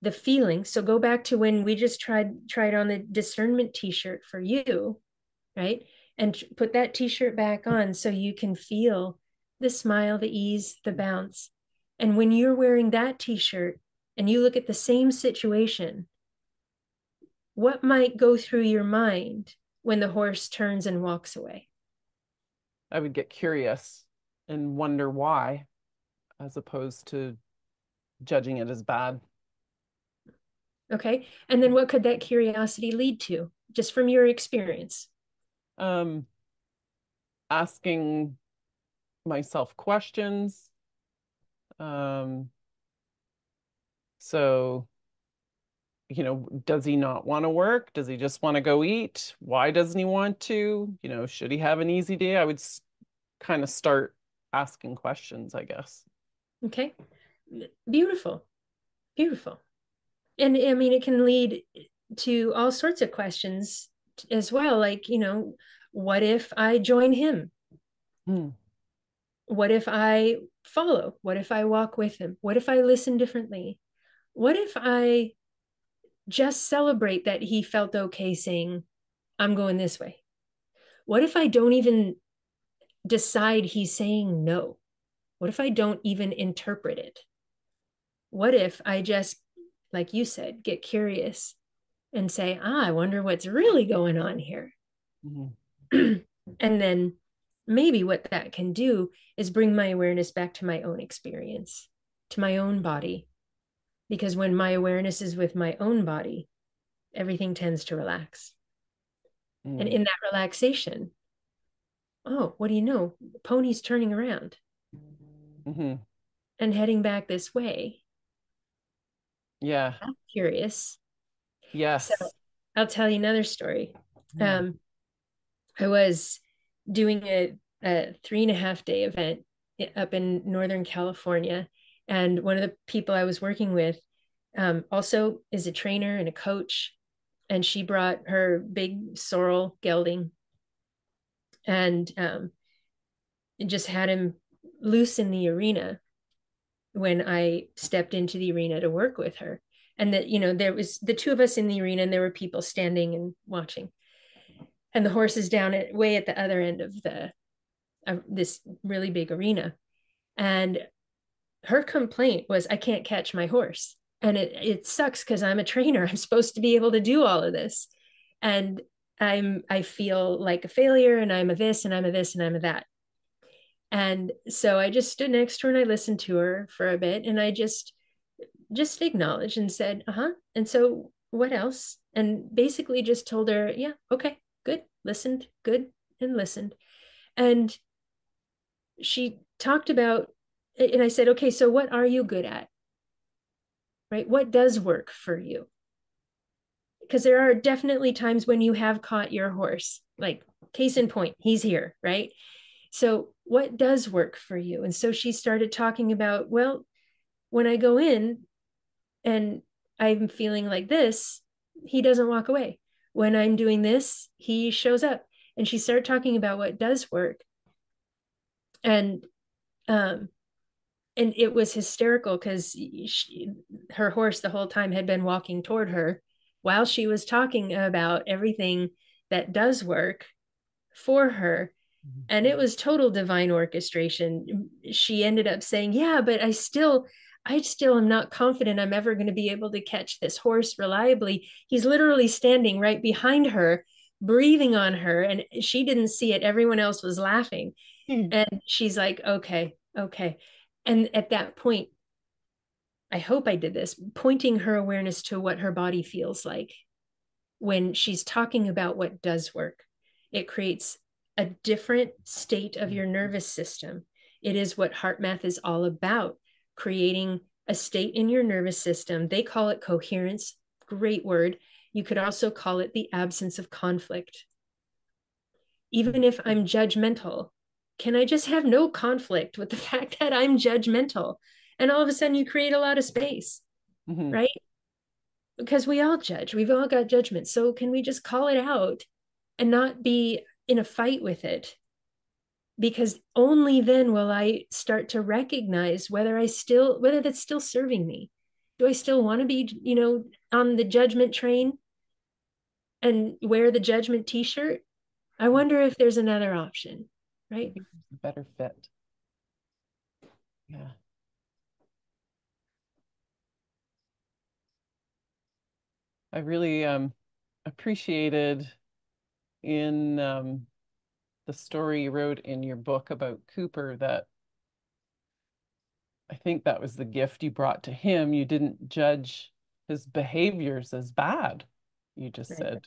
the feeling. So go back to when we just tried, tried on the discernment t-shirt for you, right? And put that t-shirt back on so you can feel the smile, the ease, the bounce. And when you're wearing that t-shirt and you look at the same situation, what might go through your mind when the horse turns and walks away? I would get curious and wonder why, as opposed to judging it as bad. Okay. And then what could that curiosity lead to, just from your experience? Um, asking myself questions. Um, so, you know, does he not want to work? Does he just want to go eat? Why doesn't he want to? You know, should he have an easy day? I would s- kind of start asking questions, I guess. Okay. Beautiful. Beautiful. And I mean, it can lead to all sorts of questions as well. Like, you know, what if I join him? Mm. What if I follow? What if I walk with him? What if I listen differently? What if I just celebrate that he felt okay saying, I'm going this way? What if I don't even decide he's saying no? What if I don't even interpret it? What if I just, like you said, get curious and say, ah, I wonder what's really going on here. Mm-hmm. And then maybe what that can do is bring my awareness back to my own experience, to my own body. Because when my awareness is with my own body, everything tends to relax. Mm. And in that relaxation, oh, what do you know? The pony's turning around mm-hmm. and heading back this way. Yeah. I'm curious. Yes. So I'll tell you another story. Yeah. Um, I was doing a, a three and a half day event up in Northern California. And one of the people I was working with um, also is a trainer and a coach. And she brought her big sorrel gelding and um, just had him loose in the arena when I stepped into the arena to work with her. And that, you know, there was the two of us in the arena and there were people standing and watching. And the horse is down at, way at the other end of the uh, this really big arena. And her complaint was, I can't catch my horse. And it it sucks because I'm a trainer. I'm supposed to be able to do all of this. And I'm I feel like a failure and I'm a this and I'm a this and I'm a that. And so I just stood next to her and I listened to her for a bit and I just just acknowledged and said, uh-huh. And so what else? And basically just told her, yeah, okay, good, listened, good, and listened. And she talked about, and I said, okay, so what are you good at? Right? What does work for you? Because there are definitely times when you have caught your horse, like case in point, he's here, right? So what does work for you? And so she started talking about, well, when I go in and I'm feeling like this, he doesn't walk away. When I'm doing this, he shows up. And she started talking about what does work. And um, and it was hysterical because her horse the whole time had been walking toward her while she was talking about everything that does work for her. And it was total divine orchestration. She ended up saying, yeah, but I still, I still am not confident I'm ever going to be able to catch this horse reliably. He's literally standing right behind her, breathing on her. And she didn't see it. Everyone else was laughing. Hmm. And she's like, okay, okay. And at that point, I hope I did this, pointing her awareness to what her body feels like when she's talking about what does work. It creates a different state of your nervous system. It is what HeartMath is all about, creating a state in your nervous system. They call it coherence, great word. You could also call it the absence of conflict. Even if I'm judgmental, can I just have no conflict with the fact that I'm judgmental? And all of a sudden you create a lot of space, mm-hmm. right? Because we all judge, we've all got judgment. So can we just call it out and not be in a fight with it? Because only then will I start to recognize whether I still, whether that's still serving me. Do I still want to be, you know, on the judgment train and wear the judgment t-shirt? I wonder if there's another option, right? A better fit. Yeah. I really um, appreciated in um, the story you wrote in your book about Cooper that I think that was the gift you brought to him. You didn't judge his behaviors as bad. You just right. said,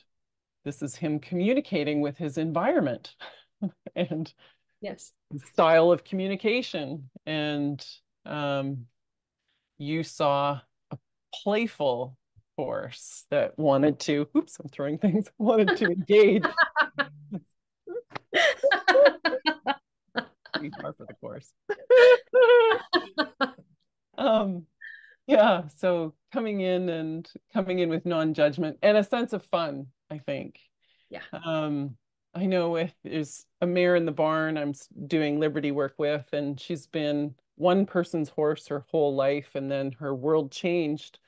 this is him communicating with his environment and yes. style of communication. And um, you saw a playful horse that wanted to, oops, I'm throwing things, wanted to engage. Par for the course. um, yeah, so coming in and coming in with non-judgment and a sense of fun, I think. Yeah. Um, I know with there's a mare in the barn I'm doing Liberty work with, and she's been one person's horse her whole life, and then her world changed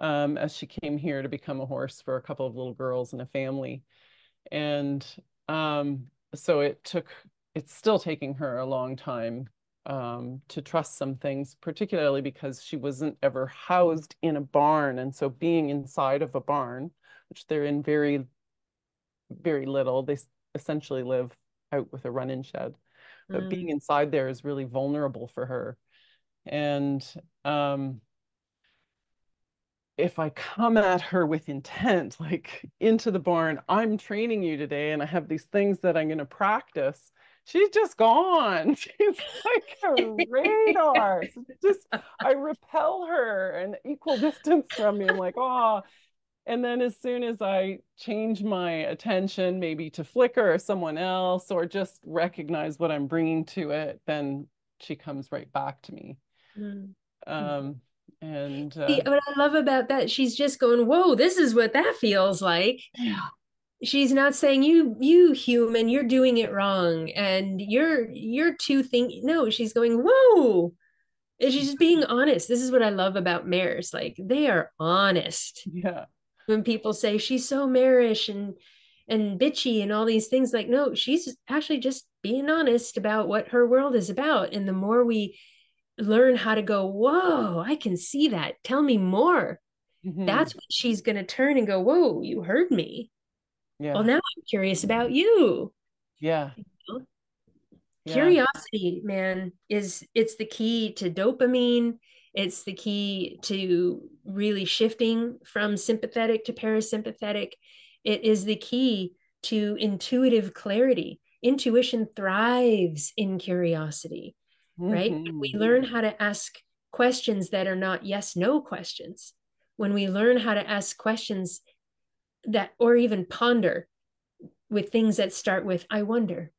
um, as she came here to become a horse for a couple of little girls and a family. And um, so it took it's still taking her a long time um, to trust some things, particularly because she wasn't ever housed in a barn. And so being inside of a barn, which they're in very, very little, they essentially live out with a run-in shed, but mm. being inside there is really vulnerable for her. And um, if I come at her with intent, like into the barn, I'm training you today and I have these things that I'm going to practice, she's just gone. She's like a radar. Just I repel her an equal distance from me. I'm like, oh. And then as soon as I change my attention, maybe to Flicker or someone else, or just recognize what I'm bringing to it, then she comes right back to me. Mm. Um, and uh, See, what I love about that, she's just going, whoa, this is what that feels like. Yeah. She's not saying you, you human, you're doing it wrong. And you're, you're too thinking. No, she's going, whoa. And she's just being honest. This is what I love about mares. Like they are honest. Yeah. When people say she's so marish and, and bitchy and all these things, like, no, she's actually just being honest about what her world is about. And the more we learn how to go, whoa, I can see that. Tell me more. Mm-hmm. That's when she's going to turn and go, whoa, you heard me. Yeah. Well, now I'm curious about you. Yeah. You know? Yeah. Curiosity, man, is it's the key to dopamine. It's the key to really shifting from sympathetic to parasympathetic. It is the key to intuitive clarity. Intuition thrives in curiosity, mm-hmm. right? When we learn how to ask questions that are not yes, no questions. When we learn how to ask questions that, or even ponder with things that start with, I wonder,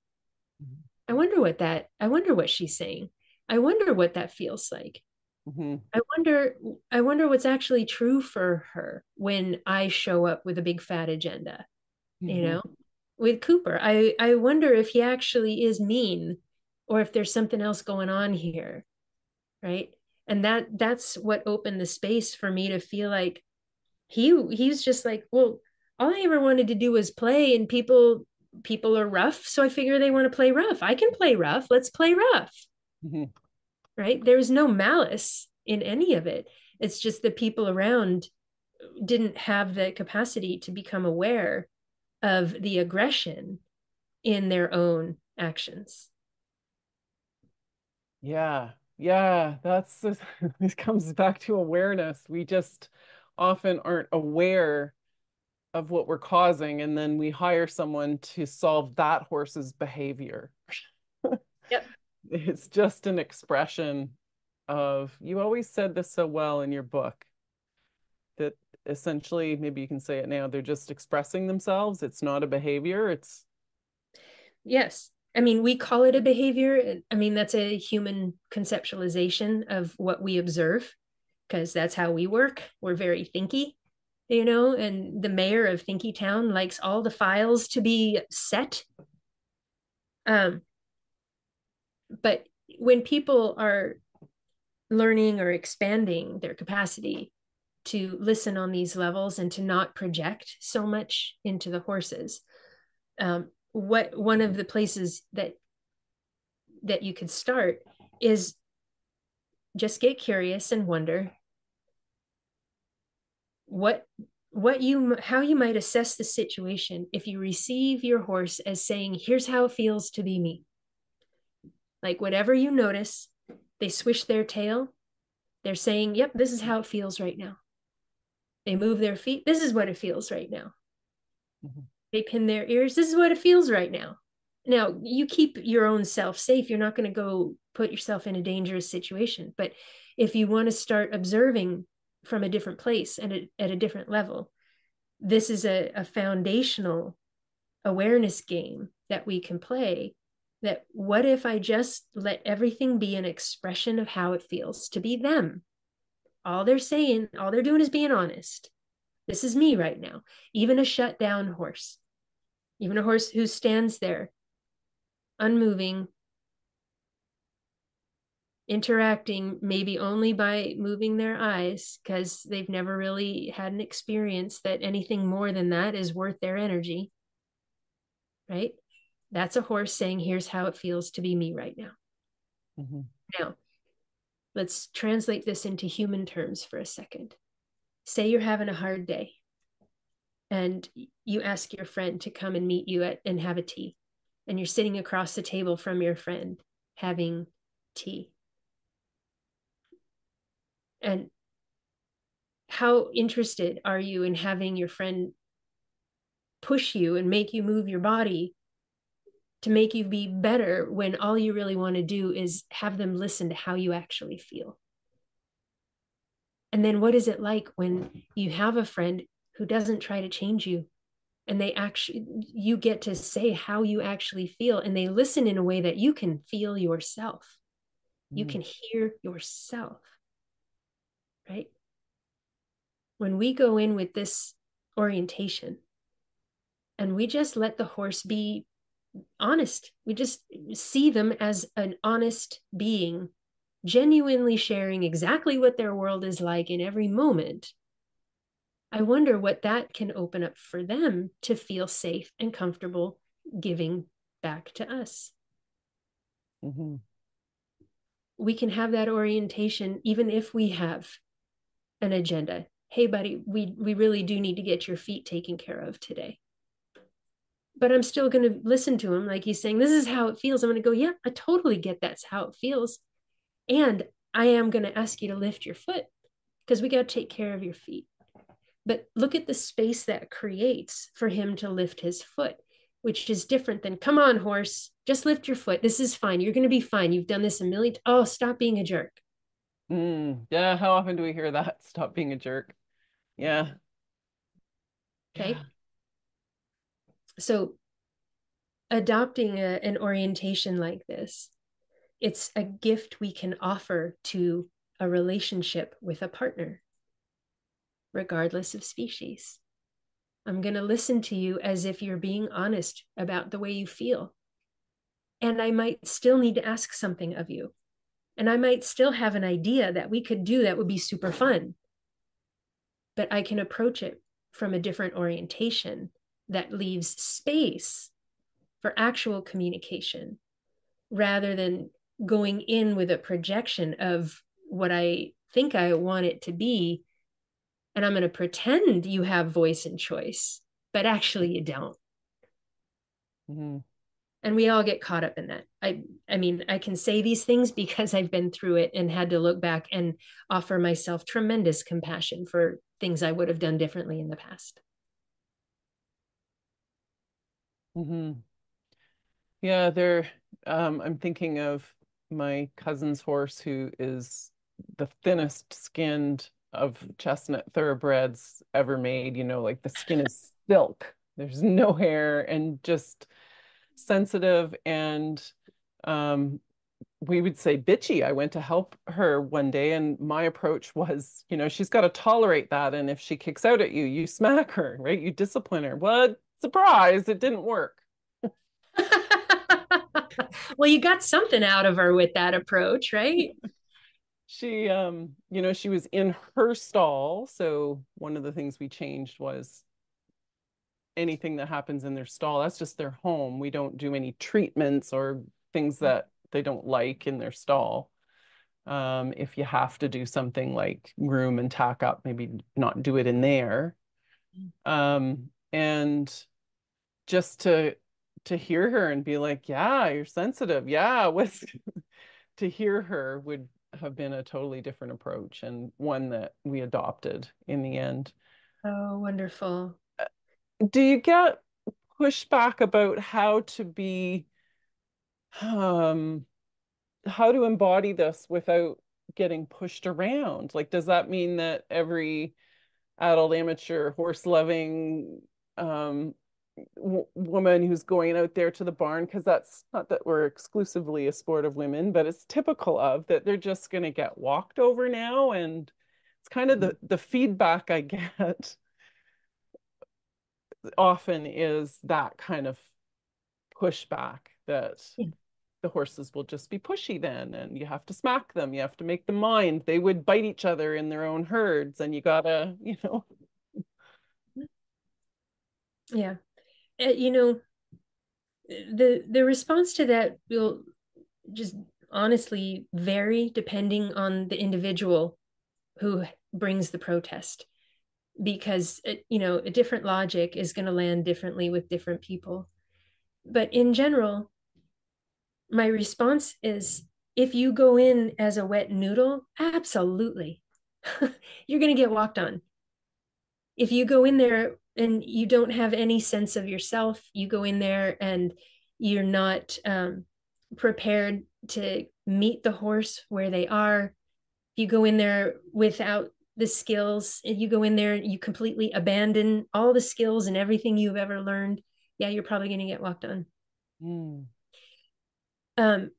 mm-hmm. I wonder what that, I wonder what she's saying. I wonder what that feels like. Mm-hmm. I wonder, I wonder what's actually true for her when I show up with a big fat agenda, mm-hmm. you know, with Cooper. I, I wonder if he actually is mean or if there's something else going on here. Right. And that, that's what opened the space for me to feel like he, he's just like, well, all I ever wanted to do was play, and people, people are rough. So I figure they want to play rough. I can play rough. Let's play rough. Mm-hmm. Right. There's no malice in any of it. It's just the people around didn't have the capacity to become aware of the aggression in their own actions. Yeah. Yeah. That's, this comes back to awareness. We just often aren't aware of what we're causing, and then we hire someone to solve that horse's behavior. Yep. It's just an expression of, you always said this so well in your book, that essentially, maybe you can say it now, they're just expressing themselves. It's not a behavior. It's. Yes. I mean, we call it a behavior. I mean, that's a human conceptualization of what we observe, because that's how we work. We're very thinky, you know, and the mayor of Thinky Town likes all the files to be set. Um, but when people are learning or expanding their capacity to listen on these levels and to not project so much into the horses, um, what one of the places that that you could start is just get curious and wonder what what you how you might assess the situation if you receive your horse as saying, here's how it feels to be me. Like, whatever you notice, they swish their tail, they're saying, yep, this is how it feels right now. They move their feet, this is what it feels right now. Mm-hmm. They pin their ears, this is what it feels right now. Now, you keep your own self safe. You're not going to go put yourself in a dangerous situation. But if you want to start observing from a different place and at, at a different level, this is a, a foundational awareness game that we can play. That what if I just let everything be an expression of how it feels to be them? All they're saying, all they're doing is being honest. This is me right now. Even a shut down horse, even a horse who stands there, unmoving, interacting maybe only by moving their eyes, because they've never really had an experience that anything more than that is worth their energy, right? That's a horse saying, here's how it feels to be me right now. Mm-hmm. Now, let's translate this into human terms for a second. Say you're having a hard day and you ask your friend to come and meet you at, and have a tea. And you're sitting across the table from your friend having tea. And how interested are you in having your friend push you and make you move your body to make you be better when all you really want to do is have them listen to how you actually feel? And then what is it like when you have a friend who doesn't try to change you, and they actually, you get to say how you actually feel, and they listen in a way that you can feel yourself. Mm. You can hear yourself. Right? When we go in with this orientation and we just let the horse be honest, we just see them as an honest being, genuinely sharing exactly what their world is like in every moment, I wonder what that can open up for them to feel safe and comfortable giving back to us. Mm-hmm. We can have that orientation even if we have an agenda. Hey, buddy, we, we really do need to get your feet taken care of today. But I'm still going to listen to him. Like, he's saying, this is how it feels. I'm going to go, yeah, I totally get that's how it feels. And I am going to ask you to lift your foot because we got to take care of your feet. But look at the space that creates for him to lift his foot, which is different than, come on, horse, just lift your foot. This is fine. You're going to be fine. You've done this a million. Oh, stop being a jerk. Mm, yeah. How often do we hear that? Stop being a jerk. Yeah. Okay. Yeah. So adopting a, an orientation like this, it's a gift we can offer to a relationship with a partner, regardless of species. I'm going to listen to you as if you're being honest about the way you feel. And I might still need to ask something of you. And I might still have an idea that we could do that would be super fun. But I can approach it from a different orientation that leaves space for actual communication, rather than going in with a projection of what I think I want it to be. And I'm going to pretend you have voice and choice, but actually you don't. Mm-hmm. And we all get caught up in that. I, I mean, I can say these things because I've been through it and had to look back and offer myself tremendous compassion for things I would have done differently in the past. Mm-hmm. Yeah, they're, um, I'm thinking of my cousin's horse, who is the thinnest skinned of chestnut thoroughbreds ever made. You know, like the skin is silk. There's no hair, and just sensitive and um, we would say bitchy. I went to help her one day and my approach was, you know, she's got to tolerate that. And if she kicks out at you, you smack her, right? You discipline her. Well, surprise, it didn't work. Well, you got something out of her with that approach, right? She, um, you know, she was in her stall. So one of the things we changed was anything that happens in their stall, that's just their home. We don't do any treatments or things that they don't like in their stall. Um, if you have to do something like groom and tack up, maybe not do it in there. Um, and just to to hear her and be like, yeah, you're sensitive. Yeah, what's to hear her would have been a totally different approach, and one that we adopted in the end. Oh, wonderful. Do you get pushback about how to be, um, how to embody this without getting pushed around? Like, does that mean that every adult amateur horse loving um, w- woman who's going out there to the barn, because that's not that we're exclusively a sport of women, but it's typical of that, they're just going to get walked over now? And it's kind of the, the feedback I get often is that kind of pushback, that yeah. the horses will just be pushy then, and you have to smack them, you have to make them mind. They would bite each other in their own herds, and you gotta, you know. Yeah, you know, the the response to that will just honestly vary depending on the individual who brings the protest. Because, you know, a different logic is going to land differently with different people. But in general, my response is, if you go in as a wet noodle, absolutely, you're going to get walked on. If you go in there and you don't have any sense of yourself, you go in there and you're not um, prepared to meet the horse where they are, you go in there without the skills, and you go in there, you completely abandon all the skills and everything you've ever learned, yeah, you're probably going to get walked on. Mm. Um,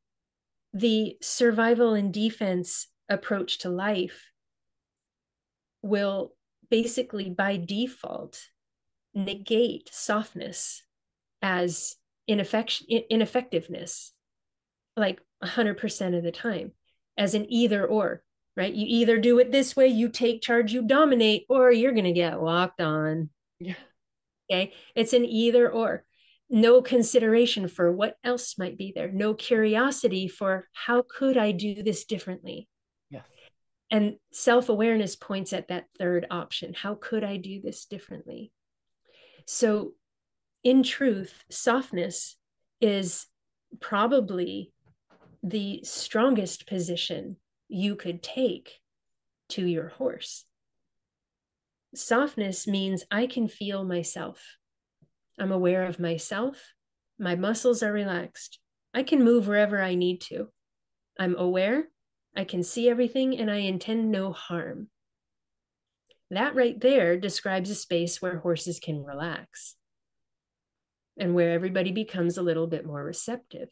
the survival and defense approach to life will basically by default negate softness as ineffect- ineffectiveness, like one hundred percent of the time, as an either or. Right? You either do it this way, you take charge, you dominate, or you're going to get walked on. Yeah. Okay. It's an either or. No consideration for what else might be there. No curiosity for how could I do this differently? Yes. And self-awareness points at that third option. How could I do this differently? So in truth, softness is probably the strongest position you could take to your horse. Softness means I can feel myself. I'm aware of myself. My muscles are relaxed. I can move wherever I need to. I'm aware. I can see everything, and I intend no harm. That right there describes a space where horses can relax and where everybody becomes a little bit more receptive.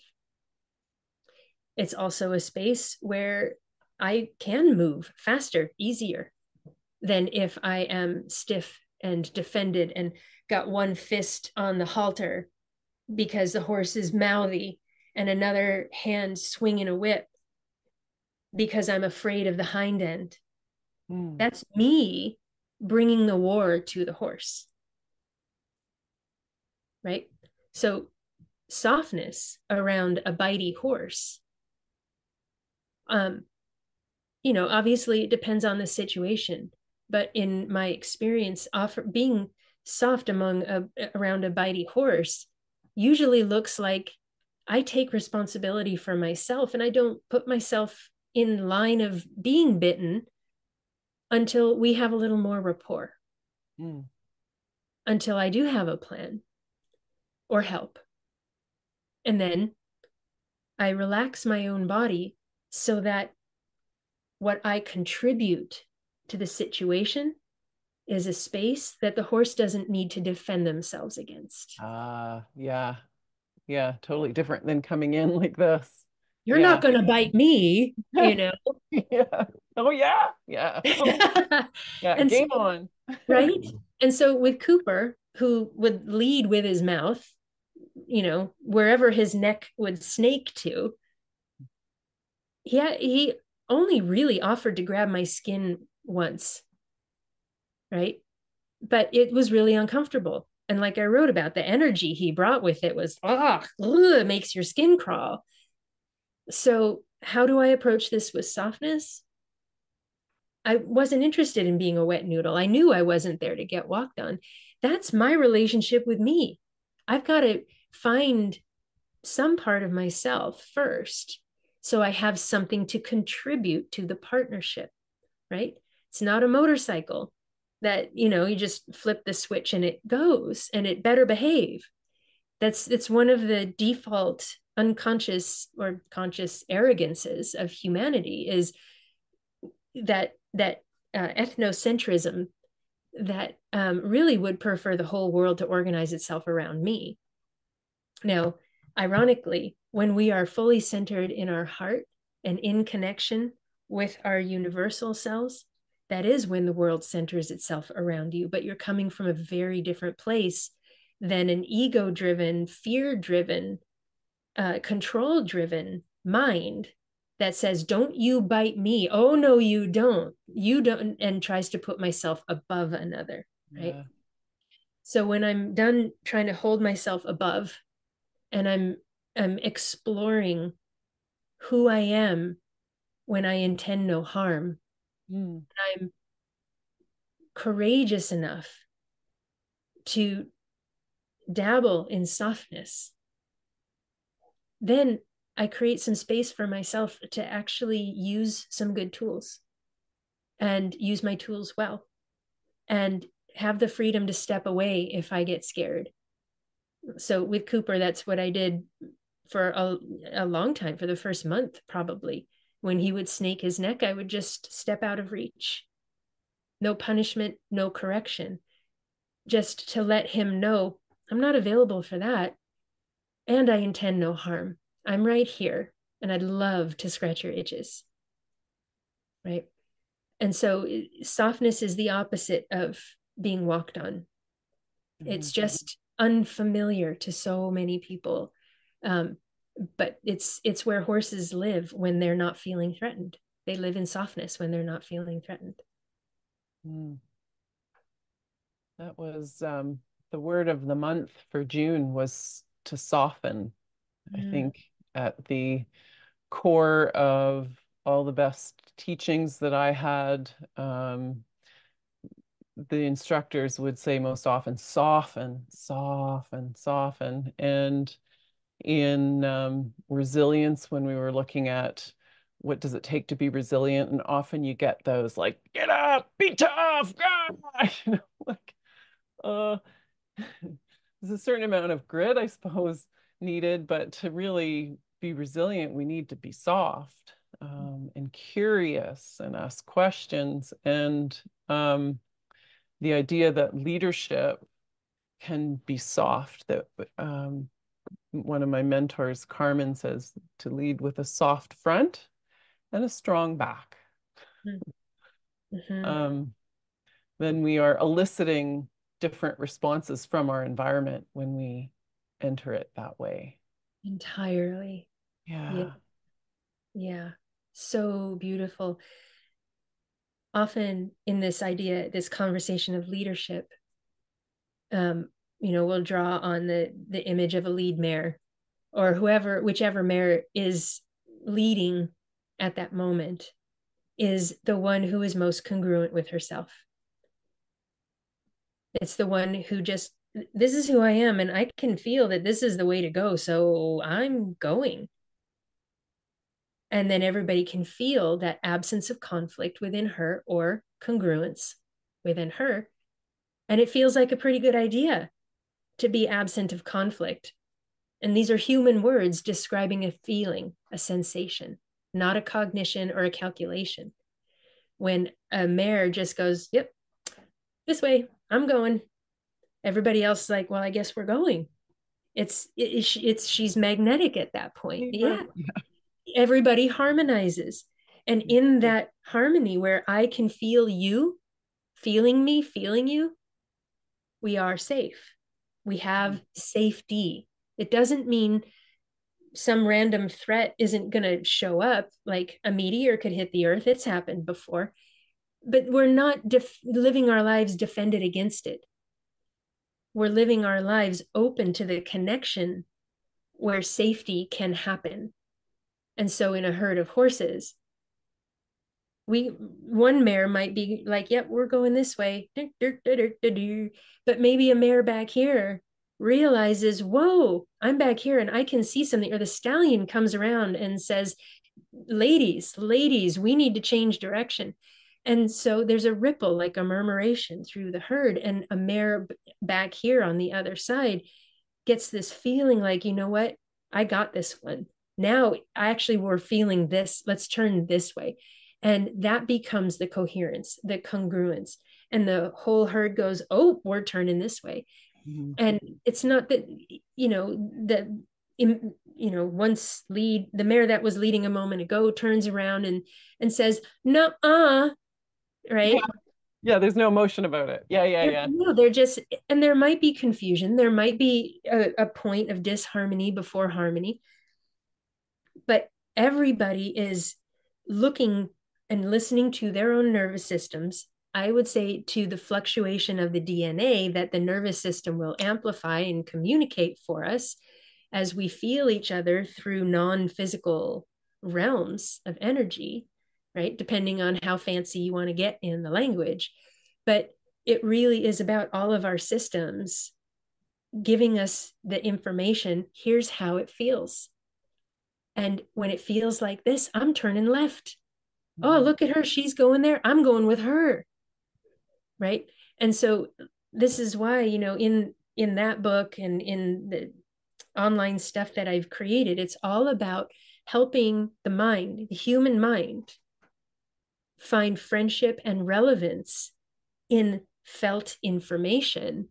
It's also a space where I can move faster, easier than if I am stiff and defended and got one fist on the halter because the horse is mouthy and another hand swinging a whip because I'm afraid of the hind end. Mm. That's me bringing the war to the horse, right? So softness around a bitey horse, um, you know, obviously it depends on the situation, but in my experience, offer, being soft among a, around a bitey horse usually looks like I take responsibility for myself and I don't put myself in line of being bitten until we have a little more rapport, mm. until I do have a plan or help. And then I relax my own body so that what I contribute to the situation is a space that the horse doesn't need to defend themselves against. Ah, uh, yeah. Yeah, totally different than coming in like this. You're yeah. not going to bite me, you know? yeah. Oh, yeah. Yeah. Oh. yeah and game so, on. right? And so with Cooper, who would lead with his mouth, you know, wherever his neck would snake to, yeah, he only really offered to grab my skin once, right? But it was really uncomfortable. And like I wrote about, the energy he brought with it was, ah, oh, it makes your skin crawl. So how do I approach this with softness? I wasn't interested in being a wet noodle. I knew I wasn't there to get walked on. That's my relationship with me. I've got to find some part of myself first, so I have something to contribute to the partnership, right? It's not a motorcycle that, you know, you just flip the switch and it goes and it better behave. That's, it's one of the default unconscious or conscious arrogances of humanity, is that, that uh, ethnocentrism that um, really would prefer the whole world to organize itself around me. Now, ironically, when we are fully centered in our heart and in connection with our universal selves, that is when the world centers itself around you, but you're coming from a very different place than an ego-driven, fear-driven, uh, control-driven mind that says, don't you bite me. Oh, no, you don't. You don't, and tries to put myself above another, right? Yeah. So when I'm done trying to hold myself above and I'm, I'm exploring who I am when I intend no harm, and I'm courageous enough to dabble in softness, then I create some space for myself to actually use some good tools and use my tools well and have the freedom to step away if I get scared. So with Cooper, that's what I did for a, a long time, for the first month, probably. When he would snake his neck, I would just step out of reach. No punishment, no correction. Just to let him know, I'm not available for that. And I intend no harm. I'm right here. And I'd love to scratch your itches. Right? And so softness is the opposite of being walked on. Mm-hmm. It's just unfamiliar to so many people. Um, But it's it's where horses live when they're not feeling threatened. They live in softness when they're not feeling threatened. Mm. That was um, the word of the month for June was to soften. Mm. I think at the core of all the best teachings that I had, um, the instructors would say most often, soften, soften, soften. And in um, resilience, when we were looking at what does it take to be resilient, and often you get those like, get up, be tough, ah! you know, like uh, there's a certain amount of grit, I suppose, needed, but to really be resilient, we need to be soft um, and curious and ask questions. And um, the idea that leadership can be soft, that um, one of my mentors, Carmen, says to lead with a soft front and a strong back. Mm-hmm. Um, then we are eliciting different responses from our environment when we enter it that way. Entirely. Yeah. Yeah. Yeah. So beautiful. Often in this idea, this conversation of leadership, um, you know, we'll draw on the, the image of a lead mare or whoever, whichever mare is leading at that moment is the one who is most congruent with herself. It's the one who just, this is who I am, and I can feel that this is the way to go, so I'm going. And then everybody can feel that absence of conflict within her or congruence within her. And it feels like a pretty good idea to be absent of conflict. And these are human words describing a feeling, a sensation, not a cognition or a calculation. when a mare just goes, yep, this way, I'm going. Everybody else is like, well, I guess we're going. It's, it's, it's she's magnetic at that point. Yeah. yeah. Everybody harmonizes. And in that harmony where I can feel you, feeling me, feeling you, we are safe. We have safety. It doesn't mean some random threat isn't going to show up, like a meteor could hit the earth. It's happened before, but we're not def- living our lives defended against it. We're living our lives open to the connection where safety can happen. And so in a herd of horses, we, one mare might be like, yep, we're going this way. But maybe a mare back here realizes, whoa, I'm back here and I can see something. Or the stallion comes around and says, ladies, ladies, we need to change direction. And so there's a ripple, like a murmuration through the herd, and a mare back here on the other side gets this feeling like, you know what, I got this one. Now I actually were feeling this, let's turn this way. And that becomes the coherence, the congruence. And the whole herd goes, oh, we're turning this way. Mm-hmm. And it's not that, you know, that, you know, once lead, the mare that was leading a moment ago turns around and, and says, nuh-uh, right? Yeah. yeah, there's no emotion about it. Yeah, yeah, there, yeah. No, they're just, and there might be confusion. There might be a, a point of disharmony before harmony. But everybody is looking and listening to their own nervous systems, I would say to the fluctuation of the D N A that the nervous system will amplify and communicate for us as we feel each other through non-physical realms of energy, right? Depending on how fancy you want to get in the language. But it really is about all of our systems giving us the information, here's how it feels. And when it feels like this, I'm turning left. Oh, look at her. She's going there. I'm going with her. Right. And so this is why, you know, in, in that book and in the online stuff that I've created, it's all about helping the mind, the human mind, find friendship and relevance in felt information,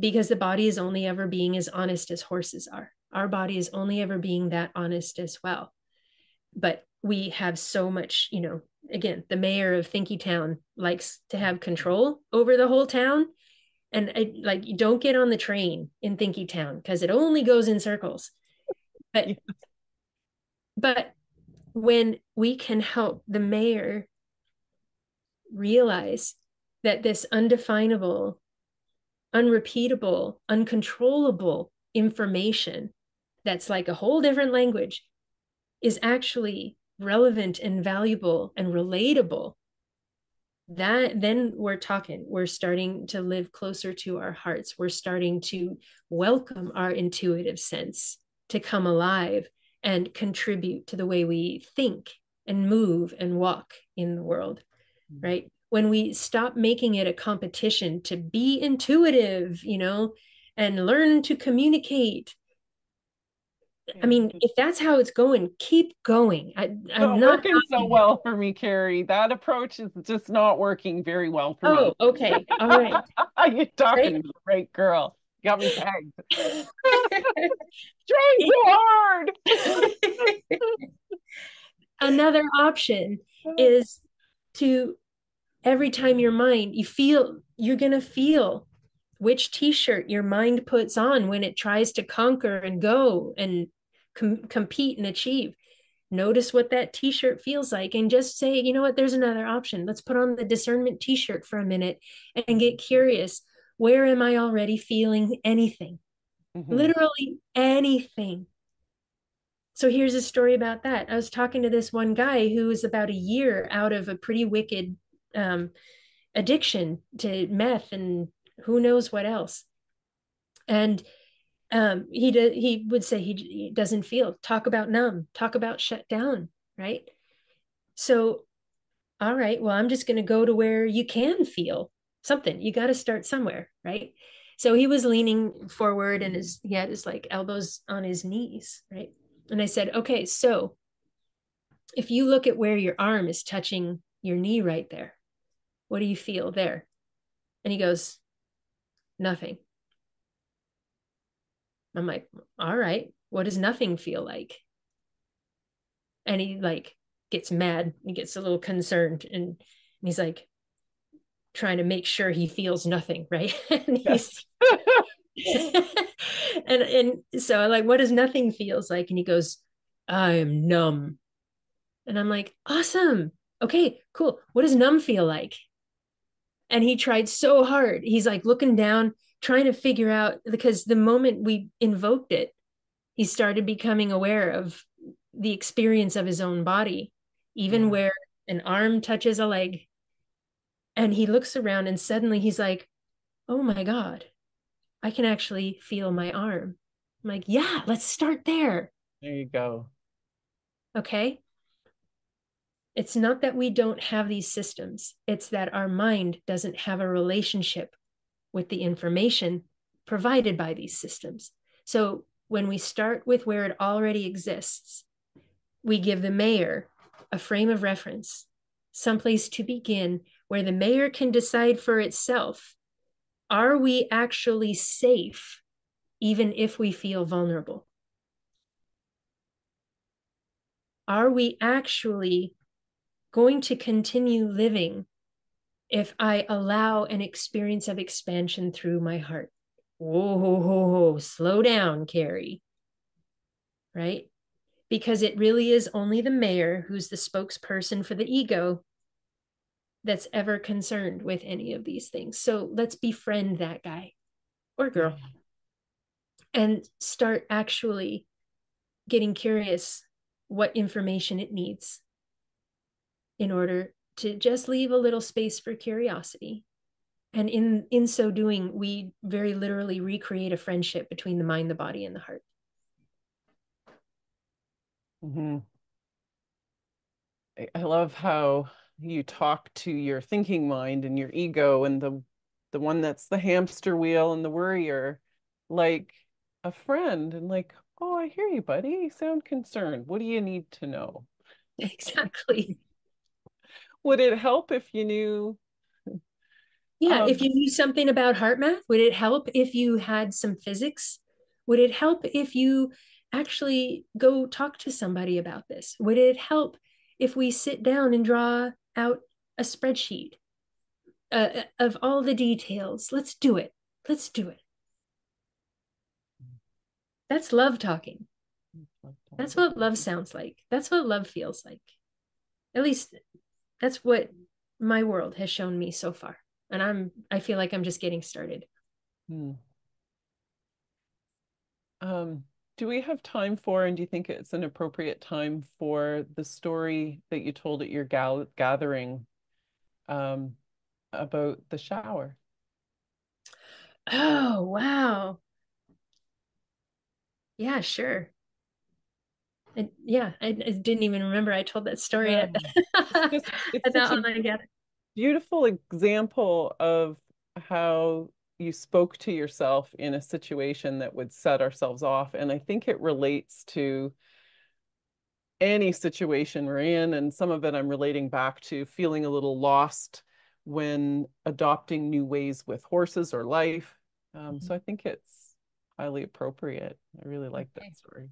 because the body is only ever being as honest as horses are. Our body is only ever being that honest as well. But we have so much, you know, again, the mayor of Thinky Town likes to have control over the whole town. And I, like, you don't get on the train in Thinky Town because it only goes in circles. But, yeah. but when we can help the mayor realize that this undefinable, unrepeatable, uncontrollable information that's like a whole different language is actually relevant and valuable and relatable, that then we're talking, we're starting to live closer to our hearts. We're starting to welcome our intuitive sense to come alive and contribute to the way we think and move and walk in the world, mm-hmm. right? When we stop making it a competition to be intuitive, you know, and learn to communicate. I mean, if that's how it's going, keep going. I, I'm not, not working so well for me, Kerri. That approach is just not working very well for me. Oh, okay. All right. You're talking right? to the right girl. You got me tagged. Trying so hard. Another option is to, every time your mind, you feel, you're going to feel which t-shirt your mind puts on when it tries to conquer and go and com- compete and achieve. Notice what that t-shirt feels like and just say, you know what, there's another option. Let's put on the discernment t-shirt for a minute and get curious. Where am I already feeling anything? Mm-hmm. Literally anything. So here's a story about that. I was talking to this one guy who was about a year out of a pretty wicked um, addiction to meth and who knows what else. And um, he de- he would say he, he doesn't feel, talk about numb, talk about shut down, right? So, all right, well, I'm just going to go to where you can feel something. You got to start somewhere, right? So he was leaning forward and his, he had his like elbows on his knees, right? And I said, okay, so if you look at where your arm is touching your knee right there. What do you feel there? And he goes, nothing. I'm like, all right, what does nothing feel like? And he like gets mad. He gets a little concerned, and, and he's like trying to make sure he feels nothing, right? And he's and and so I'm like, what does nothing feels like? And he goes, I am numb. And I'm like, awesome. Okay, cool. What does numb feel like? And he tried so hard. He's like looking down, trying to figure out, because the moment we invoked it, he started becoming aware of the experience of his own body, even where an arm touches a leg. And he looks around and suddenly he's like, oh my God, I can actually feel my arm. I'm like, yeah, let's start there. There you go. Okay. It's not that we don't have these systems. It's that our mind doesn't have a relationship with the information provided by these systems. So when we start with where it already exists, we give the mayor a frame of reference, someplace to begin where the mayor can decide for itself, are we actually safe, even if we feel vulnerable? Are we actually going to continue living if I allow an experience of expansion through my heart? Whoa, whoa, whoa, whoa. Slow down, Kerri. Right? Because it really is only the mayor, who's the spokesperson for the ego, that's ever concerned with any of these things. So let's befriend that guy or girl and start actually getting curious what information it needs in order to just leave a little space for curiosity. And in, in so doing, we very literally recreate a friendship between the mind, the body, and the heart. Mm-hmm. I, I love how you talk to your thinking mind and your ego and the, the one that's the hamster wheel and the worrier, like a friend, and like, oh, I hear you, buddy. You sound concerned. What do you need to know? Exactly. Would it help if you knew? Yeah, um, if you knew something about HeartMath? Would it help if you had some physics? Would it help if you actually go talk to somebody about this? Would it help if we sit down and draw out a spreadsheet uh, of all the details? Let's do it. Let's do it. That's love talking. That's what love sounds like. That's what love feels like. At least that's what my world has shown me so far. And I'm, I feel like I'm just getting started. Hmm. Um, do we have time for, and do you think it's an appropriate time for the story that you told at your gal- gathering um, about the shower? Oh, wow. Yeah, sure. I, yeah, I, I didn't even remember I told that story yeah. at, it's just, it's at that online gathering. Beautiful example of how you spoke to yourself in a situation that would set ourselves off. And I think it relates to any situation we're in. And some of it I'm relating back to feeling a little lost when adopting new ways with horses or life. Um, mm-hmm. So I think it's highly appropriate. I really like okay. that story.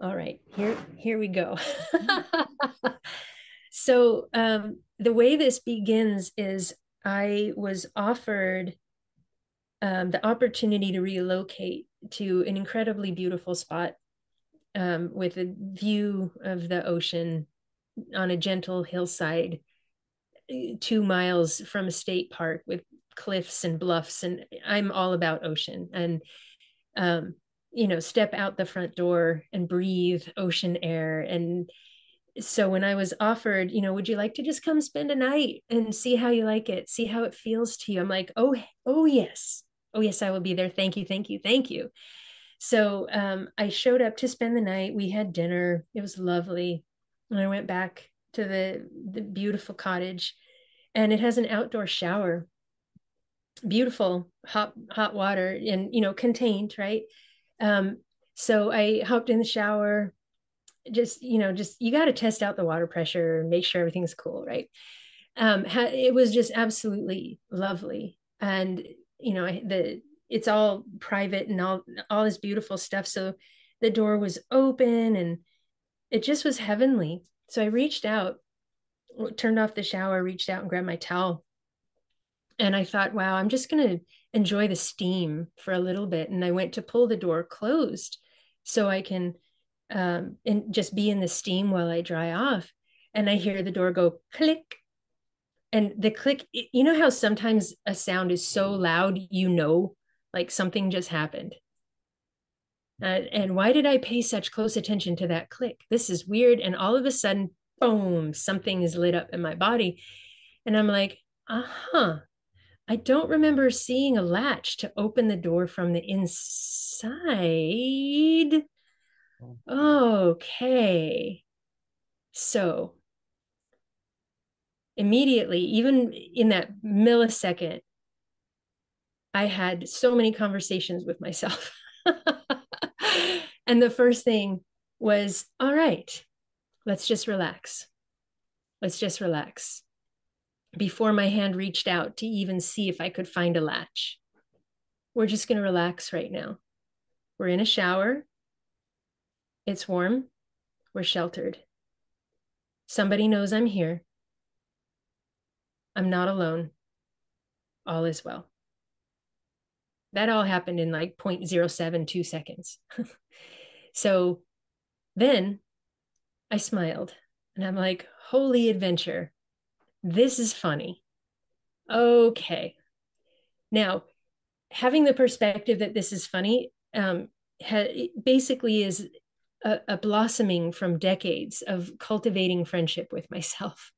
All right, here, here we go. So um, the way this begins is I was offered um, the opportunity to relocate to an incredibly beautiful spot um, with a view of the ocean on a gentle hillside, two miles from a state park with cliffs and bluffs. And I'm all about ocean, and um, you know, step out the front door and breathe ocean air. And so when I was offered, you know, would you like to just come spend a night and see how you like it, see how it feels to you? I'm like, oh, oh, yes. Oh, yes, I will be there. Thank you. Thank you. Thank you. So um, I showed up to spend the night. We had dinner. It was lovely. And I went back to the, the beautiful cottage, and it has an outdoor shower, beautiful hot, hot water, and, you know, contained, right? Um, so I hopped in the shower. just, you know, just, you got to test out the water pressure and make sure everything's cool. Right. Um, ha- it was just absolutely lovely. And, you know, I, the, it's all private and all, all this beautiful stuff. So the door was open and it just was heavenly. So I reached out, turned off the shower, reached out and grabbed my towel. And I thought, wow, I'm just going to enjoy the steam for a little bit. And I went to pull the door closed so I can um, and just be in the steam while I dry off. And I hear the door go click. And the click, you know how sometimes a sound is so loud, you know, like something just happened. Uh, and why did I pay such close attention to that click? This is weird. And all of a sudden, boom, something is lit up in my body. And I'm like, uh-huh. I don't remember seeing a latch to open the door from the inside. Okay. So immediately, even in that millisecond, I had so many conversations with myself. And the first thing was, all right, let's just relax. Let's just relax. Before my hand reached out to even see if I could find a latch. We're just going to relax right now. We're in a shower. It's warm. We're sheltered. Somebody knows I'm here. I'm not alone. All is well. That all happened in like zero point zero seven two seconds. So then I smiled and I'm like, holy adventure. This is funny. Okay. Now, having the perspective that this is funny um, ha- basically is a-, a blossoming from decades of cultivating friendship with myself.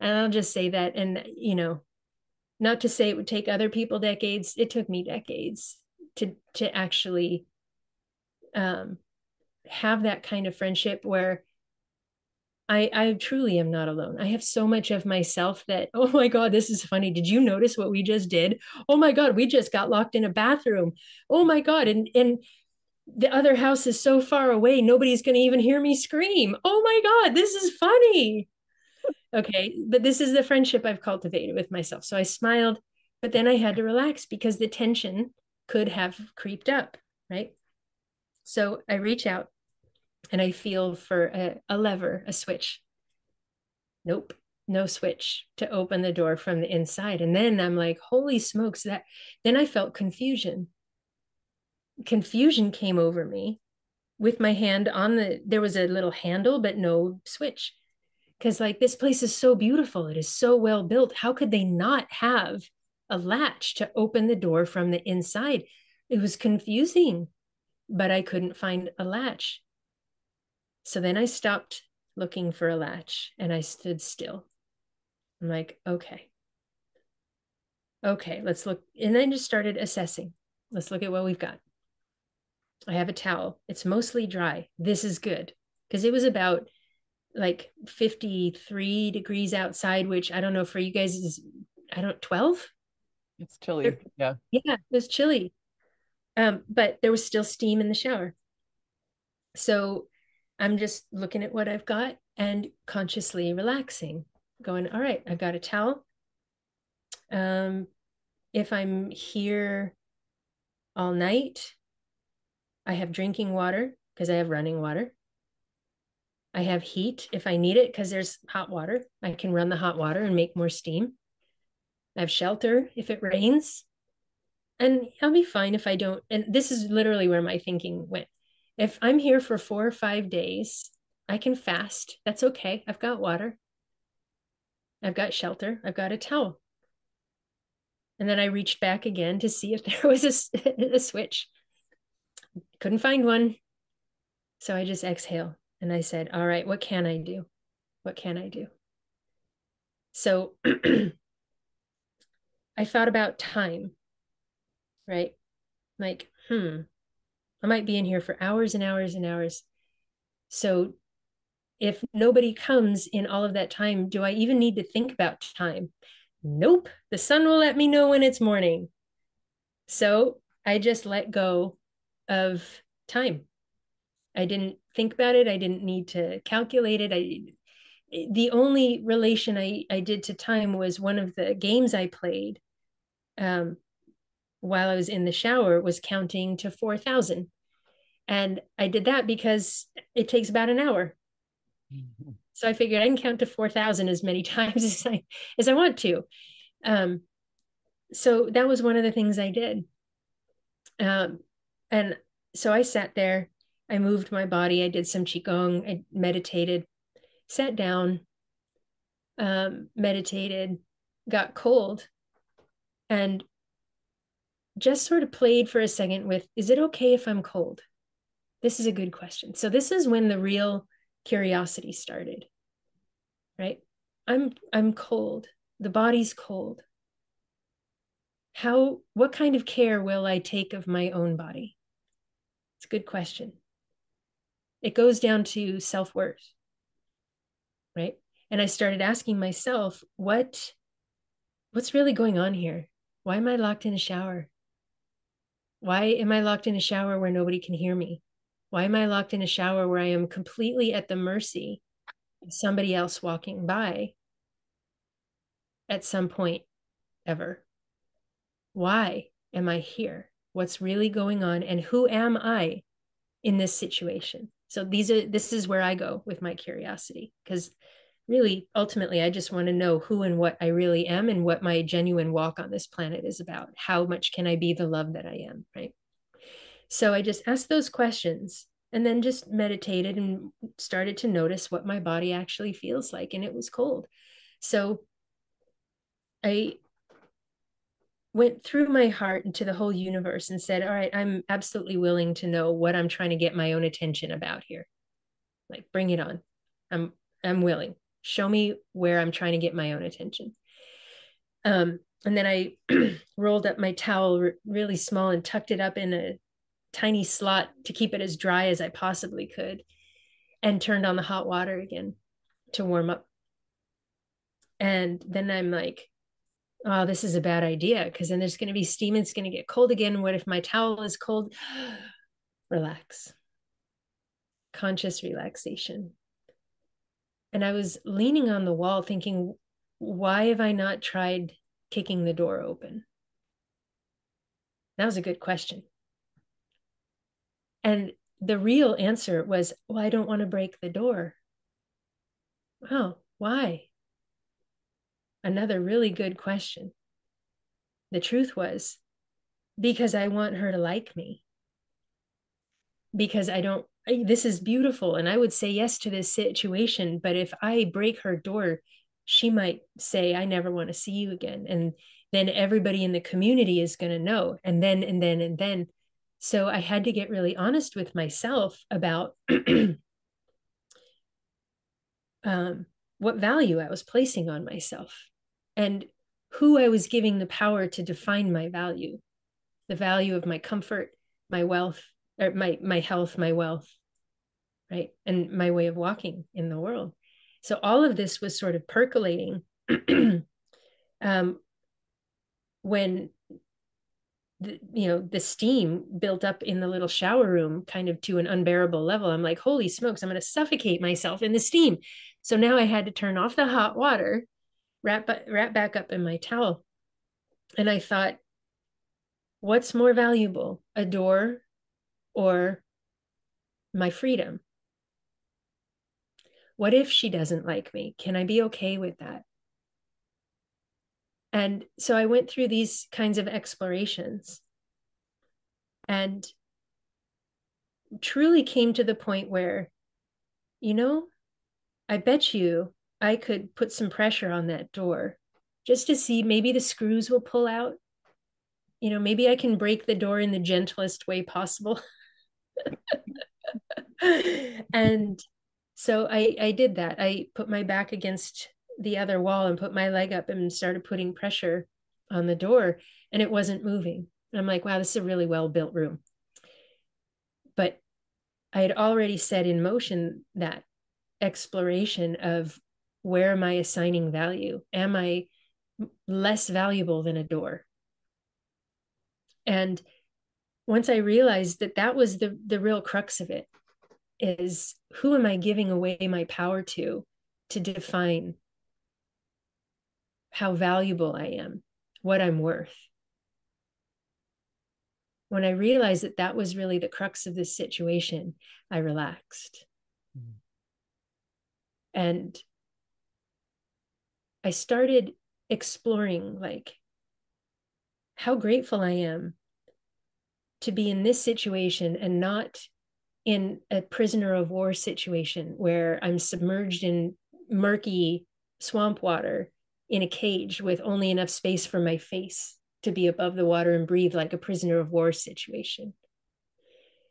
And I'll just say that. And, you know, not to say it would take other people decades. It took me decades to, to actually um, have that kind of friendship where I, I truly am not alone. I have so much of myself that, oh my God, this is funny. Did you notice what we just did? Oh my God, we just got locked in a bathroom. Oh my God. And, and the other house is so far away. Nobody's going to even hear me scream. Oh my God, this is funny. Okay. But this is the friendship I've cultivated with myself. So I smiled, but then I had to relax because the tension could have creeped up. Right. So I reach out. And I feel for a, a lever, a switch. Nope, no switch to open the door from the inside. And then I'm like, holy smokes, that, then I felt confusion. Confusion came over me with my hand on the, there was a little handle, but no switch. Cause like, this place is so beautiful. It is so well built. How could they not have a latch to open the door from the inside? It was confusing, but I couldn't find a latch. So then I stopped looking for a latch and I stood still. I'm like, okay. Okay, let's look. And then just started assessing. Let's look at what we've got. I have a towel. It's mostly dry. This is good. Because it was about like fifty-three degrees outside, which I don't know for you guys is, I don't, twelve? It's chilly. There, yeah. Yeah, it was chilly. Um, but there was still steam in the shower. So I'm just looking at what I've got and consciously relaxing, going, all right, I've got a towel. Um, if I'm here all night, I have drinking water because I have running water. I have heat if I need it because there's hot water. I can run the hot water and make more steam. I have shelter if it rains. And I'll be fine if I don't. And this is literally where my thinking went. If I'm here for four or five days, I can fast. That's okay. I've got water. I've got shelter. I've got a towel. And then I reached back again to see if there was a, a switch. Couldn't find one. So I just exhale. And I said, all right, what can I do? What can I do? So I thought about time, right? Like, hmm. I might be in here for hours and hours and hours. So if nobody comes in all of that time, do I even need to think about time? Nope. The sun will let me know when it's morning. So I just let go of time. I didn't think about it. I didn't need to calculate it. I the only relation I, I did to time was one of the games I played um, while I was in the shower was counting to four thousand. And I did that because it takes about an hour. Mm-hmm. So I figured I can count to four thousand as many times as I, as I want to. Um, so that was one of the things I did. Um, and so I sat there, I moved my body. I did some Qigong, I meditated, sat down, um, meditated, got cold, and just sort of played for a second with, is it okay if I'm cold? This is a good question. So this is when the real curiosity started, right? I'm, I'm cold. The body's cold. How, what kind of care will I take of my own body? It's a good question. It goes down to self-worth, right? And I started asking myself, what, what's really going on here? Why am I locked in a shower? Why am I locked in a shower where nobody can hear me? Why am I locked in a shower where I am completely at the mercy of somebody else walking by at some point ever? Why am I here? What's really going on? And who am I in this situation? So these are, this is where I go with my curiosity, because really, ultimately, I just want to know who and what I really am and what my genuine walk on this planet is about. How much can I be the love that I am, right? So I just asked those questions and then just meditated and started to notice what my body actually feels like. And it was cold. So I went through my heart and to the whole universe and said, all right, I'm absolutely willing to know what I'm trying to get my own attention about here. Like, bring it on. I'm, I'm willing. Show me where I'm trying to get my own attention. Um, and then I rolled up my towel r- really small and tucked it up in a tiny slot to keep it as dry as I possibly could, and turned on the hot water again to warm up. And then I'm like, oh, this is a bad idea, because then there's going to be steam and it's going to get cold again. What if my towel is cold? Relax. Conscious relaxation. And I was leaning on the wall thinking, why have I not tried kicking the door open? That was a good question. And the real answer was, well, I don't want to break the door. Oh, why? Another really good question. The truth was, because I want her to like me. Because I don't, this is beautiful. And I would say yes to this situation. But if I break her door, she might say, I never want to see you again. And then everybody in the community is going to know. And then, and then, and then. So I had to get really honest with myself about um, what value I was placing on myself and who I was giving the power to define my value, the value of my comfort, my wealth, or my, my health, my wealth, right? And my way of walking in the world. So all of this was sort of percolating um, when the, you know, the steam built up in the little shower room kind of to an unbearable level. I'm like, holy smokes, I'm going to suffocate myself in the steam. So now I had to turn off the hot water, wrap, wrap back up in my towel. And I thought, what's more valuable, a door or my freedom? What if she doesn't like me? Can I be okay with that? And so I went through these kinds of explorations and truly came to the point where, you know, I bet you I could put some pressure on that door just to see, maybe the screws will pull out. You know, maybe I can break the door in the gentlest way possible. And so I, I did that. I put my back against the other wall and put my leg up and started putting pressure on the door, and it wasn't moving. And I'm like, wow, this is a really well-built room. But I had already set in motion that exploration of, where am I assigning value? Am I less valuable than a door? And once I realized that that was the, the real crux of it, is, who am I giving away my power to, to define how valuable I am, what I'm worth? When I realized that that was really the crux of this situation, I relaxed. Mm-hmm. And I started exploring, like, how grateful I am to be in this situation and not in a prisoner of war situation where I'm submerged in murky swamp water in a cage with only enough space for my face to be above the water and breathe, like a prisoner of war situation.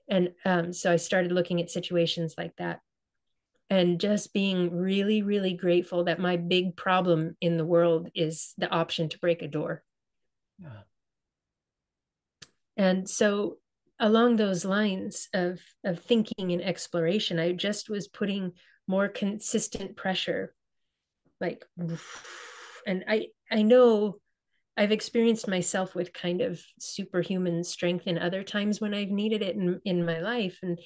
And um, so I started looking at situations like that and just being really, really grateful that my big problem in the world is the option to break a door. Yeah. And so along those lines of, of thinking and exploration, I just was putting more consistent pressure, like, and I, I know I've experienced myself with kind of superhuman strength in other times when I've needed it in, in my life. And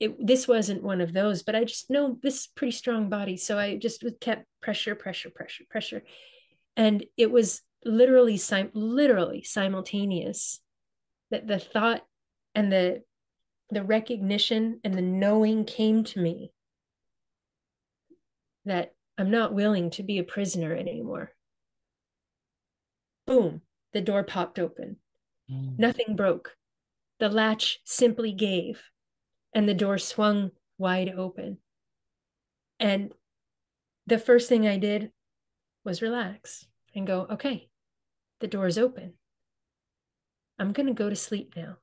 it, this wasn't one of those, but I just know this is a pretty strong body. So I just kept pressure, pressure, pressure, pressure. And it was literally, sim- literally simultaneous that the thought and the, the recognition and the knowing came to me that I'm not willing to be a prisoner anymore. Boom, the door popped open. Mm. Nothing broke. The latch simply gave, and the door swung wide open. And the first thing I did was relax and go, okay, the door's open. I'm going to go to sleep now.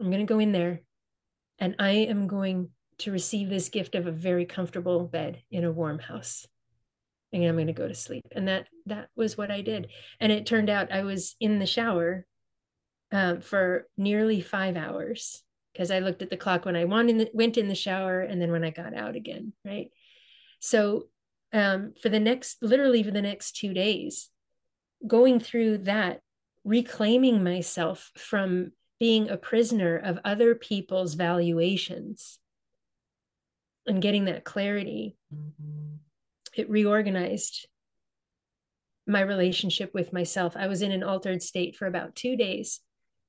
I'm going to go in there, and I am going to receive this gift of a very comfortable bed in a warm house. And I'm going to go to sleep. And that, that was what I did. And it turned out I was in the shower uh, for nearly five hours because I looked at the clock when I went in the, went in the shower and then when I got out again. Right. So um, for the next, literally for the next two days, going through that, reclaiming myself from being a prisoner of other people's valuations and getting that clarity. Mm-hmm. It reorganized my relationship with myself. I was in an altered state for about two days,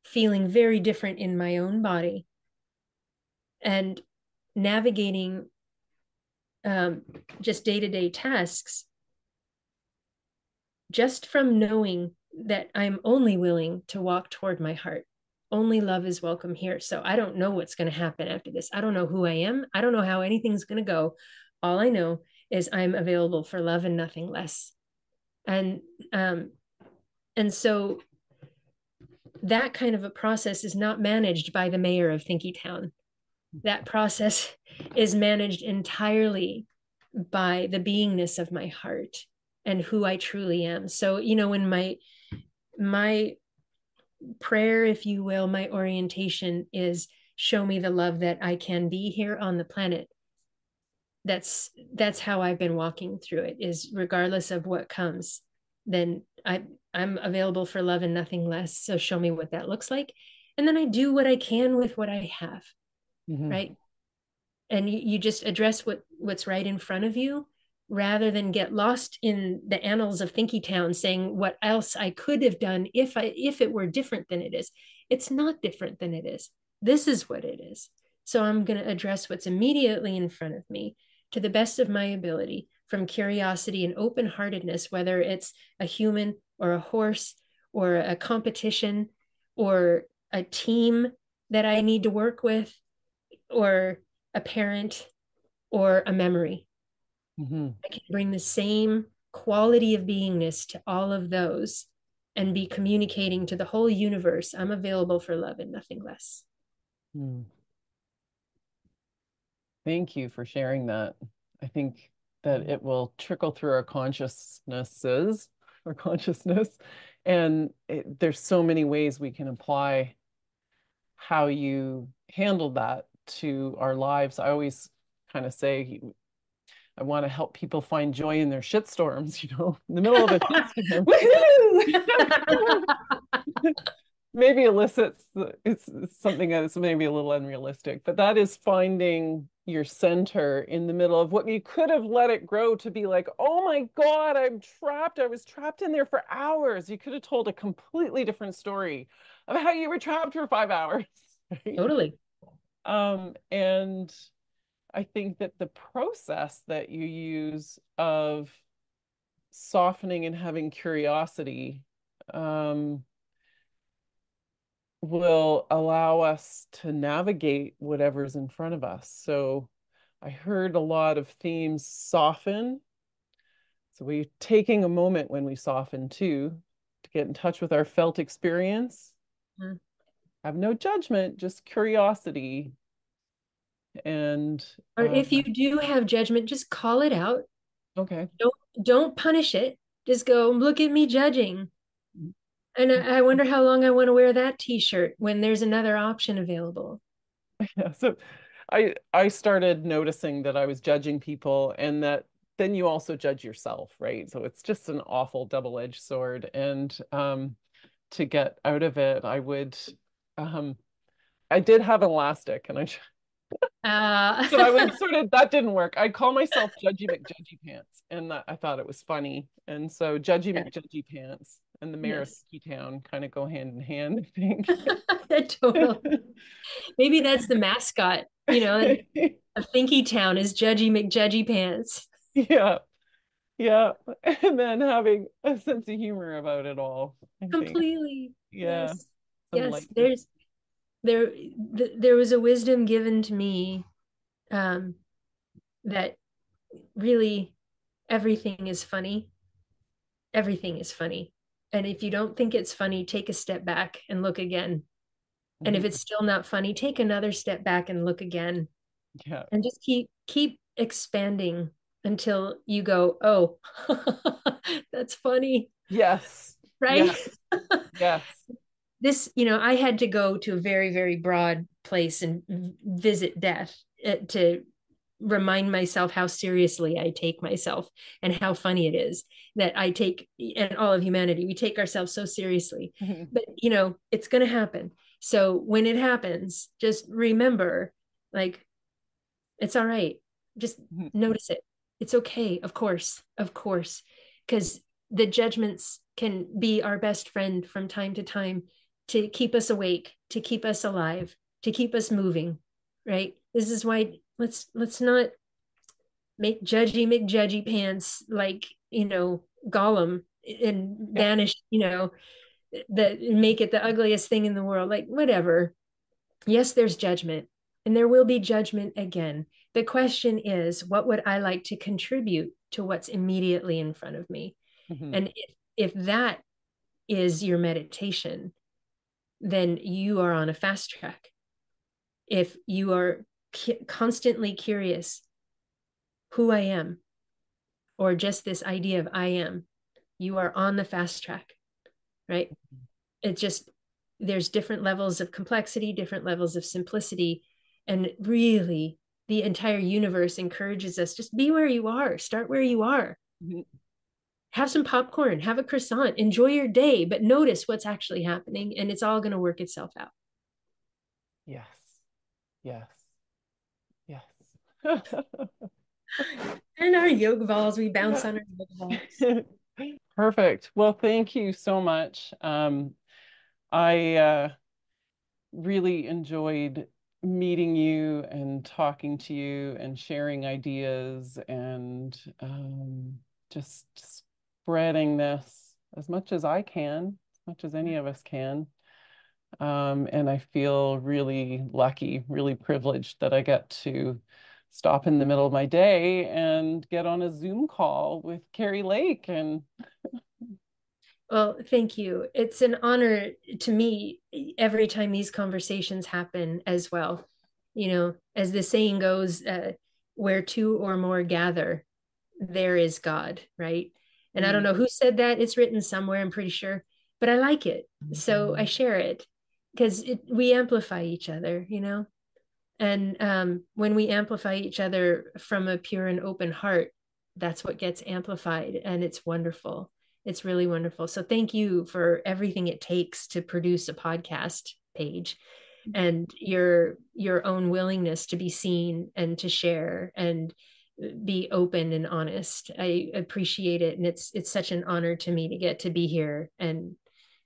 feeling very different in my own body and navigating um, just day-to-day tasks just from knowing that I'm only willing to walk toward my heart. Only love is welcome here. So I don't know what's going to happen after this. I don't know who I am. I don't know how anything's going to go. All I know is I'm available for love and nothing less. And um, and so that kind of a process is not managed by the mayor of Thinky Town. That process is managed entirely by the beingness of my heart and who I truly am. So, you know, when my, my prayer, if you will, my orientation is, show me the love that I can be here on the planet. That's, that's how I've been walking through it, is regardless of what comes, then I, I'm available for love and nothing less. So show me what that looks like. And then I do what I can with what I have. Mm-hmm. Right. And you, you just address what, what's right in front of you rather than get lost in the annals of Thinky Town saying what else I could have done if I, if it were different than it is. It's not different than it is. This is what it is. So I'm going to address what's immediately in front of me to the best of my ability, from curiosity and open-heartedness, whether it's a human or a horse or a competition or a team that I need to work with or a parent or a memory. Mm-hmm. I can bring the same quality of beingness to all of those and be communicating to the whole universe, I'm available for love and nothing less. Mm. Thank you for sharing that. I think that it will trickle through our consciousnesses, our consciousness, and it, there's so many ways we can apply how you handle that to our lives. I always kind of say, I want to help people find joy in their shitstorms, you know, in the middle of a shitstorm. Woohoo! maybe elicits, it's something that's maybe a little unrealistic, but that is finding your center in the middle of what you could have let it grow to be like, oh my God, I'm trapped. I was trapped in there for hours. You could have told a completely different story of how you were trapped for five hours. Right? Totally. Um, and I think that the process that you use of softening and having curiosity um, will allow us to navigate whatever's in front of us. So I heard a lot of themes soften. So we're taking a moment when we soften too, to get in touch with our felt experience. Mm-hmm. Have no judgment, just curiosity. And or um, if you do have judgment, just call it out. Okay. Don't don't punish it. Just go, look at me judging. And I, I wonder how long I want to wear that t-shirt when there's another option available. Yeah. So I I started noticing that I was judging people, and that then you also judge yourself, right? So it's just an awful double-edged sword. And um to get out of it, I would um I did have an elastic, and I Uh. so I went sort of, that didn't work. I call myself Judgey McJudgey-Pants, and that, I thought it was funny. And so Judgey yeah. McJudgey-Pants and the Mayor yes. of Thinky Town kind of go hand in hand, I think. Totally. Maybe that's the mascot, you know, of Thinky Town is Judgey McJudgey-Pants. Yeah. Yeah. And then having a sense of humor about it all. I Completely. Think. Yeah. Yes. yes there's There, th there was a wisdom given to me um, that really everything is funny. Everything is funny. And if you don't think it's funny, take a step back and look again. Mm-hmm. And if it's still not funny, take another step back and look again. Yeah. And just keep, keep expanding until you go, oh, that's funny. Yes. Right? Yes. yes. This, you know, I had to go to a very, very broad place and visit death uh, to remind myself how seriously I take myself and how funny it is that I take, and all of humanity, we take ourselves so seriously. Mm-hmm. But, you know, it's going to happen. So when it happens, just remember, like, it's all right. Just mm-hmm. notice it. It's okay. Of course, of course, because the judgments can be our best friend from time to time, to keep us awake, to keep us alive, to keep us moving, right? This is why let's let's not make Judgey McJudgey-Pants like, you know, Gollum and banish, you know, that make it the ugliest thing in the world, like whatever. Yes, there's judgment, and there will be judgment again. The question is, what would I like to contribute to what's immediately in front of me? Mm-hmm. And if, if that is your meditation, then you are on a fast track. If you are constantly curious, who I am, or just this idea of I am, you are on the fast track, right? It just, there's different levels of complexity, different levels of simplicity. And really the entire universe encourages us, just be where you are, start where you are. Mm-hmm. Have some popcorn, have a croissant, enjoy your day, but notice what's actually happening, and it's all going to work itself out. Yes. Yes. Yes. And our yoga balls, we bounce yeah. on our yoga balls. Perfect. Well, thank you so much. Um, I uh, really enjoyed meeting you and talking to you and sharing ideas, and um, just spreading this as much as I can, as much as any of us can. Um, and I feel really lucky, really privileged that I get to stop in the middle of my day and get on a Zoom call with Kerri Lake. And well, thank you. It's an honor to me every time these conversations happen as well. You know, as the saying goes, uh, where two or more gather, there is God, right? And I don't know who said that. It's written somewhere, I'm pretty sure, but I like it. So I share it because we amplify each other, you know? And um, when we amplify each other from a pure and open heart, that's what gets amplified. And it's wonderful. it's really wonderful. So thank you for everything it takes to produce a podcast, Paige, and your, your own willingness to be seen and to share and be open and honest. I appreciate it. And it's, it's such an honor to me to get to be here and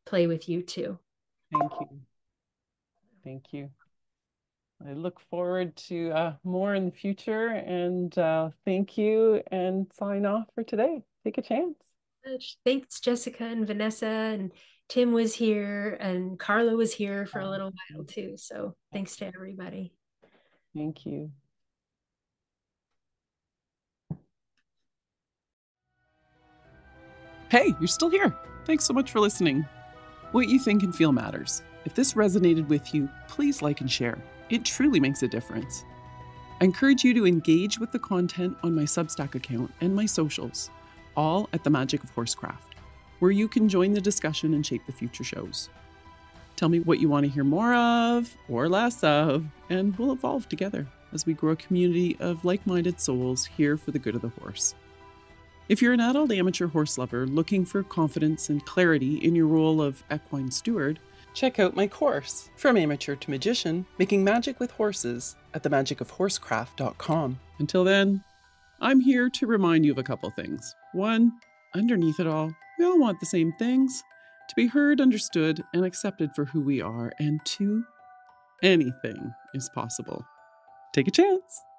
play with you too. Thank you. Thank you. I look forward to uh, more in the future, and uh, thank you, and sign off for today. Take a chance. Thanks, Jessica and Vanessa, and Tim was here, and Carla was here for a little while too. So thanks to everybody. Thank you. Hey, you're still here. Thanks so much for listening. What you think and feel matters. If this resonated with you, please like and share. It truly makes a difference. I encourage you to engage with the content on my Substack account and my socials, all at The Magic of Horsecraft, where you can join the discussion and shape the future shows. Tell me what you want to hear more of or less of, and we'll evolve together as we grow a community of like-minded souls here for the good of the horse. If you're an adult amateur horse lover looking for confidence and clarity in your role of equine steward, check out my course, From Amateur to Magician, Making Magic with Horses, at the magic of horsecraft dot com. Until then, I'm here to remind you of a couple things. One, underneath it all, we all want the same things: to be heard, understood, and accepted for who we are. And two, anything is possible. Take a chance.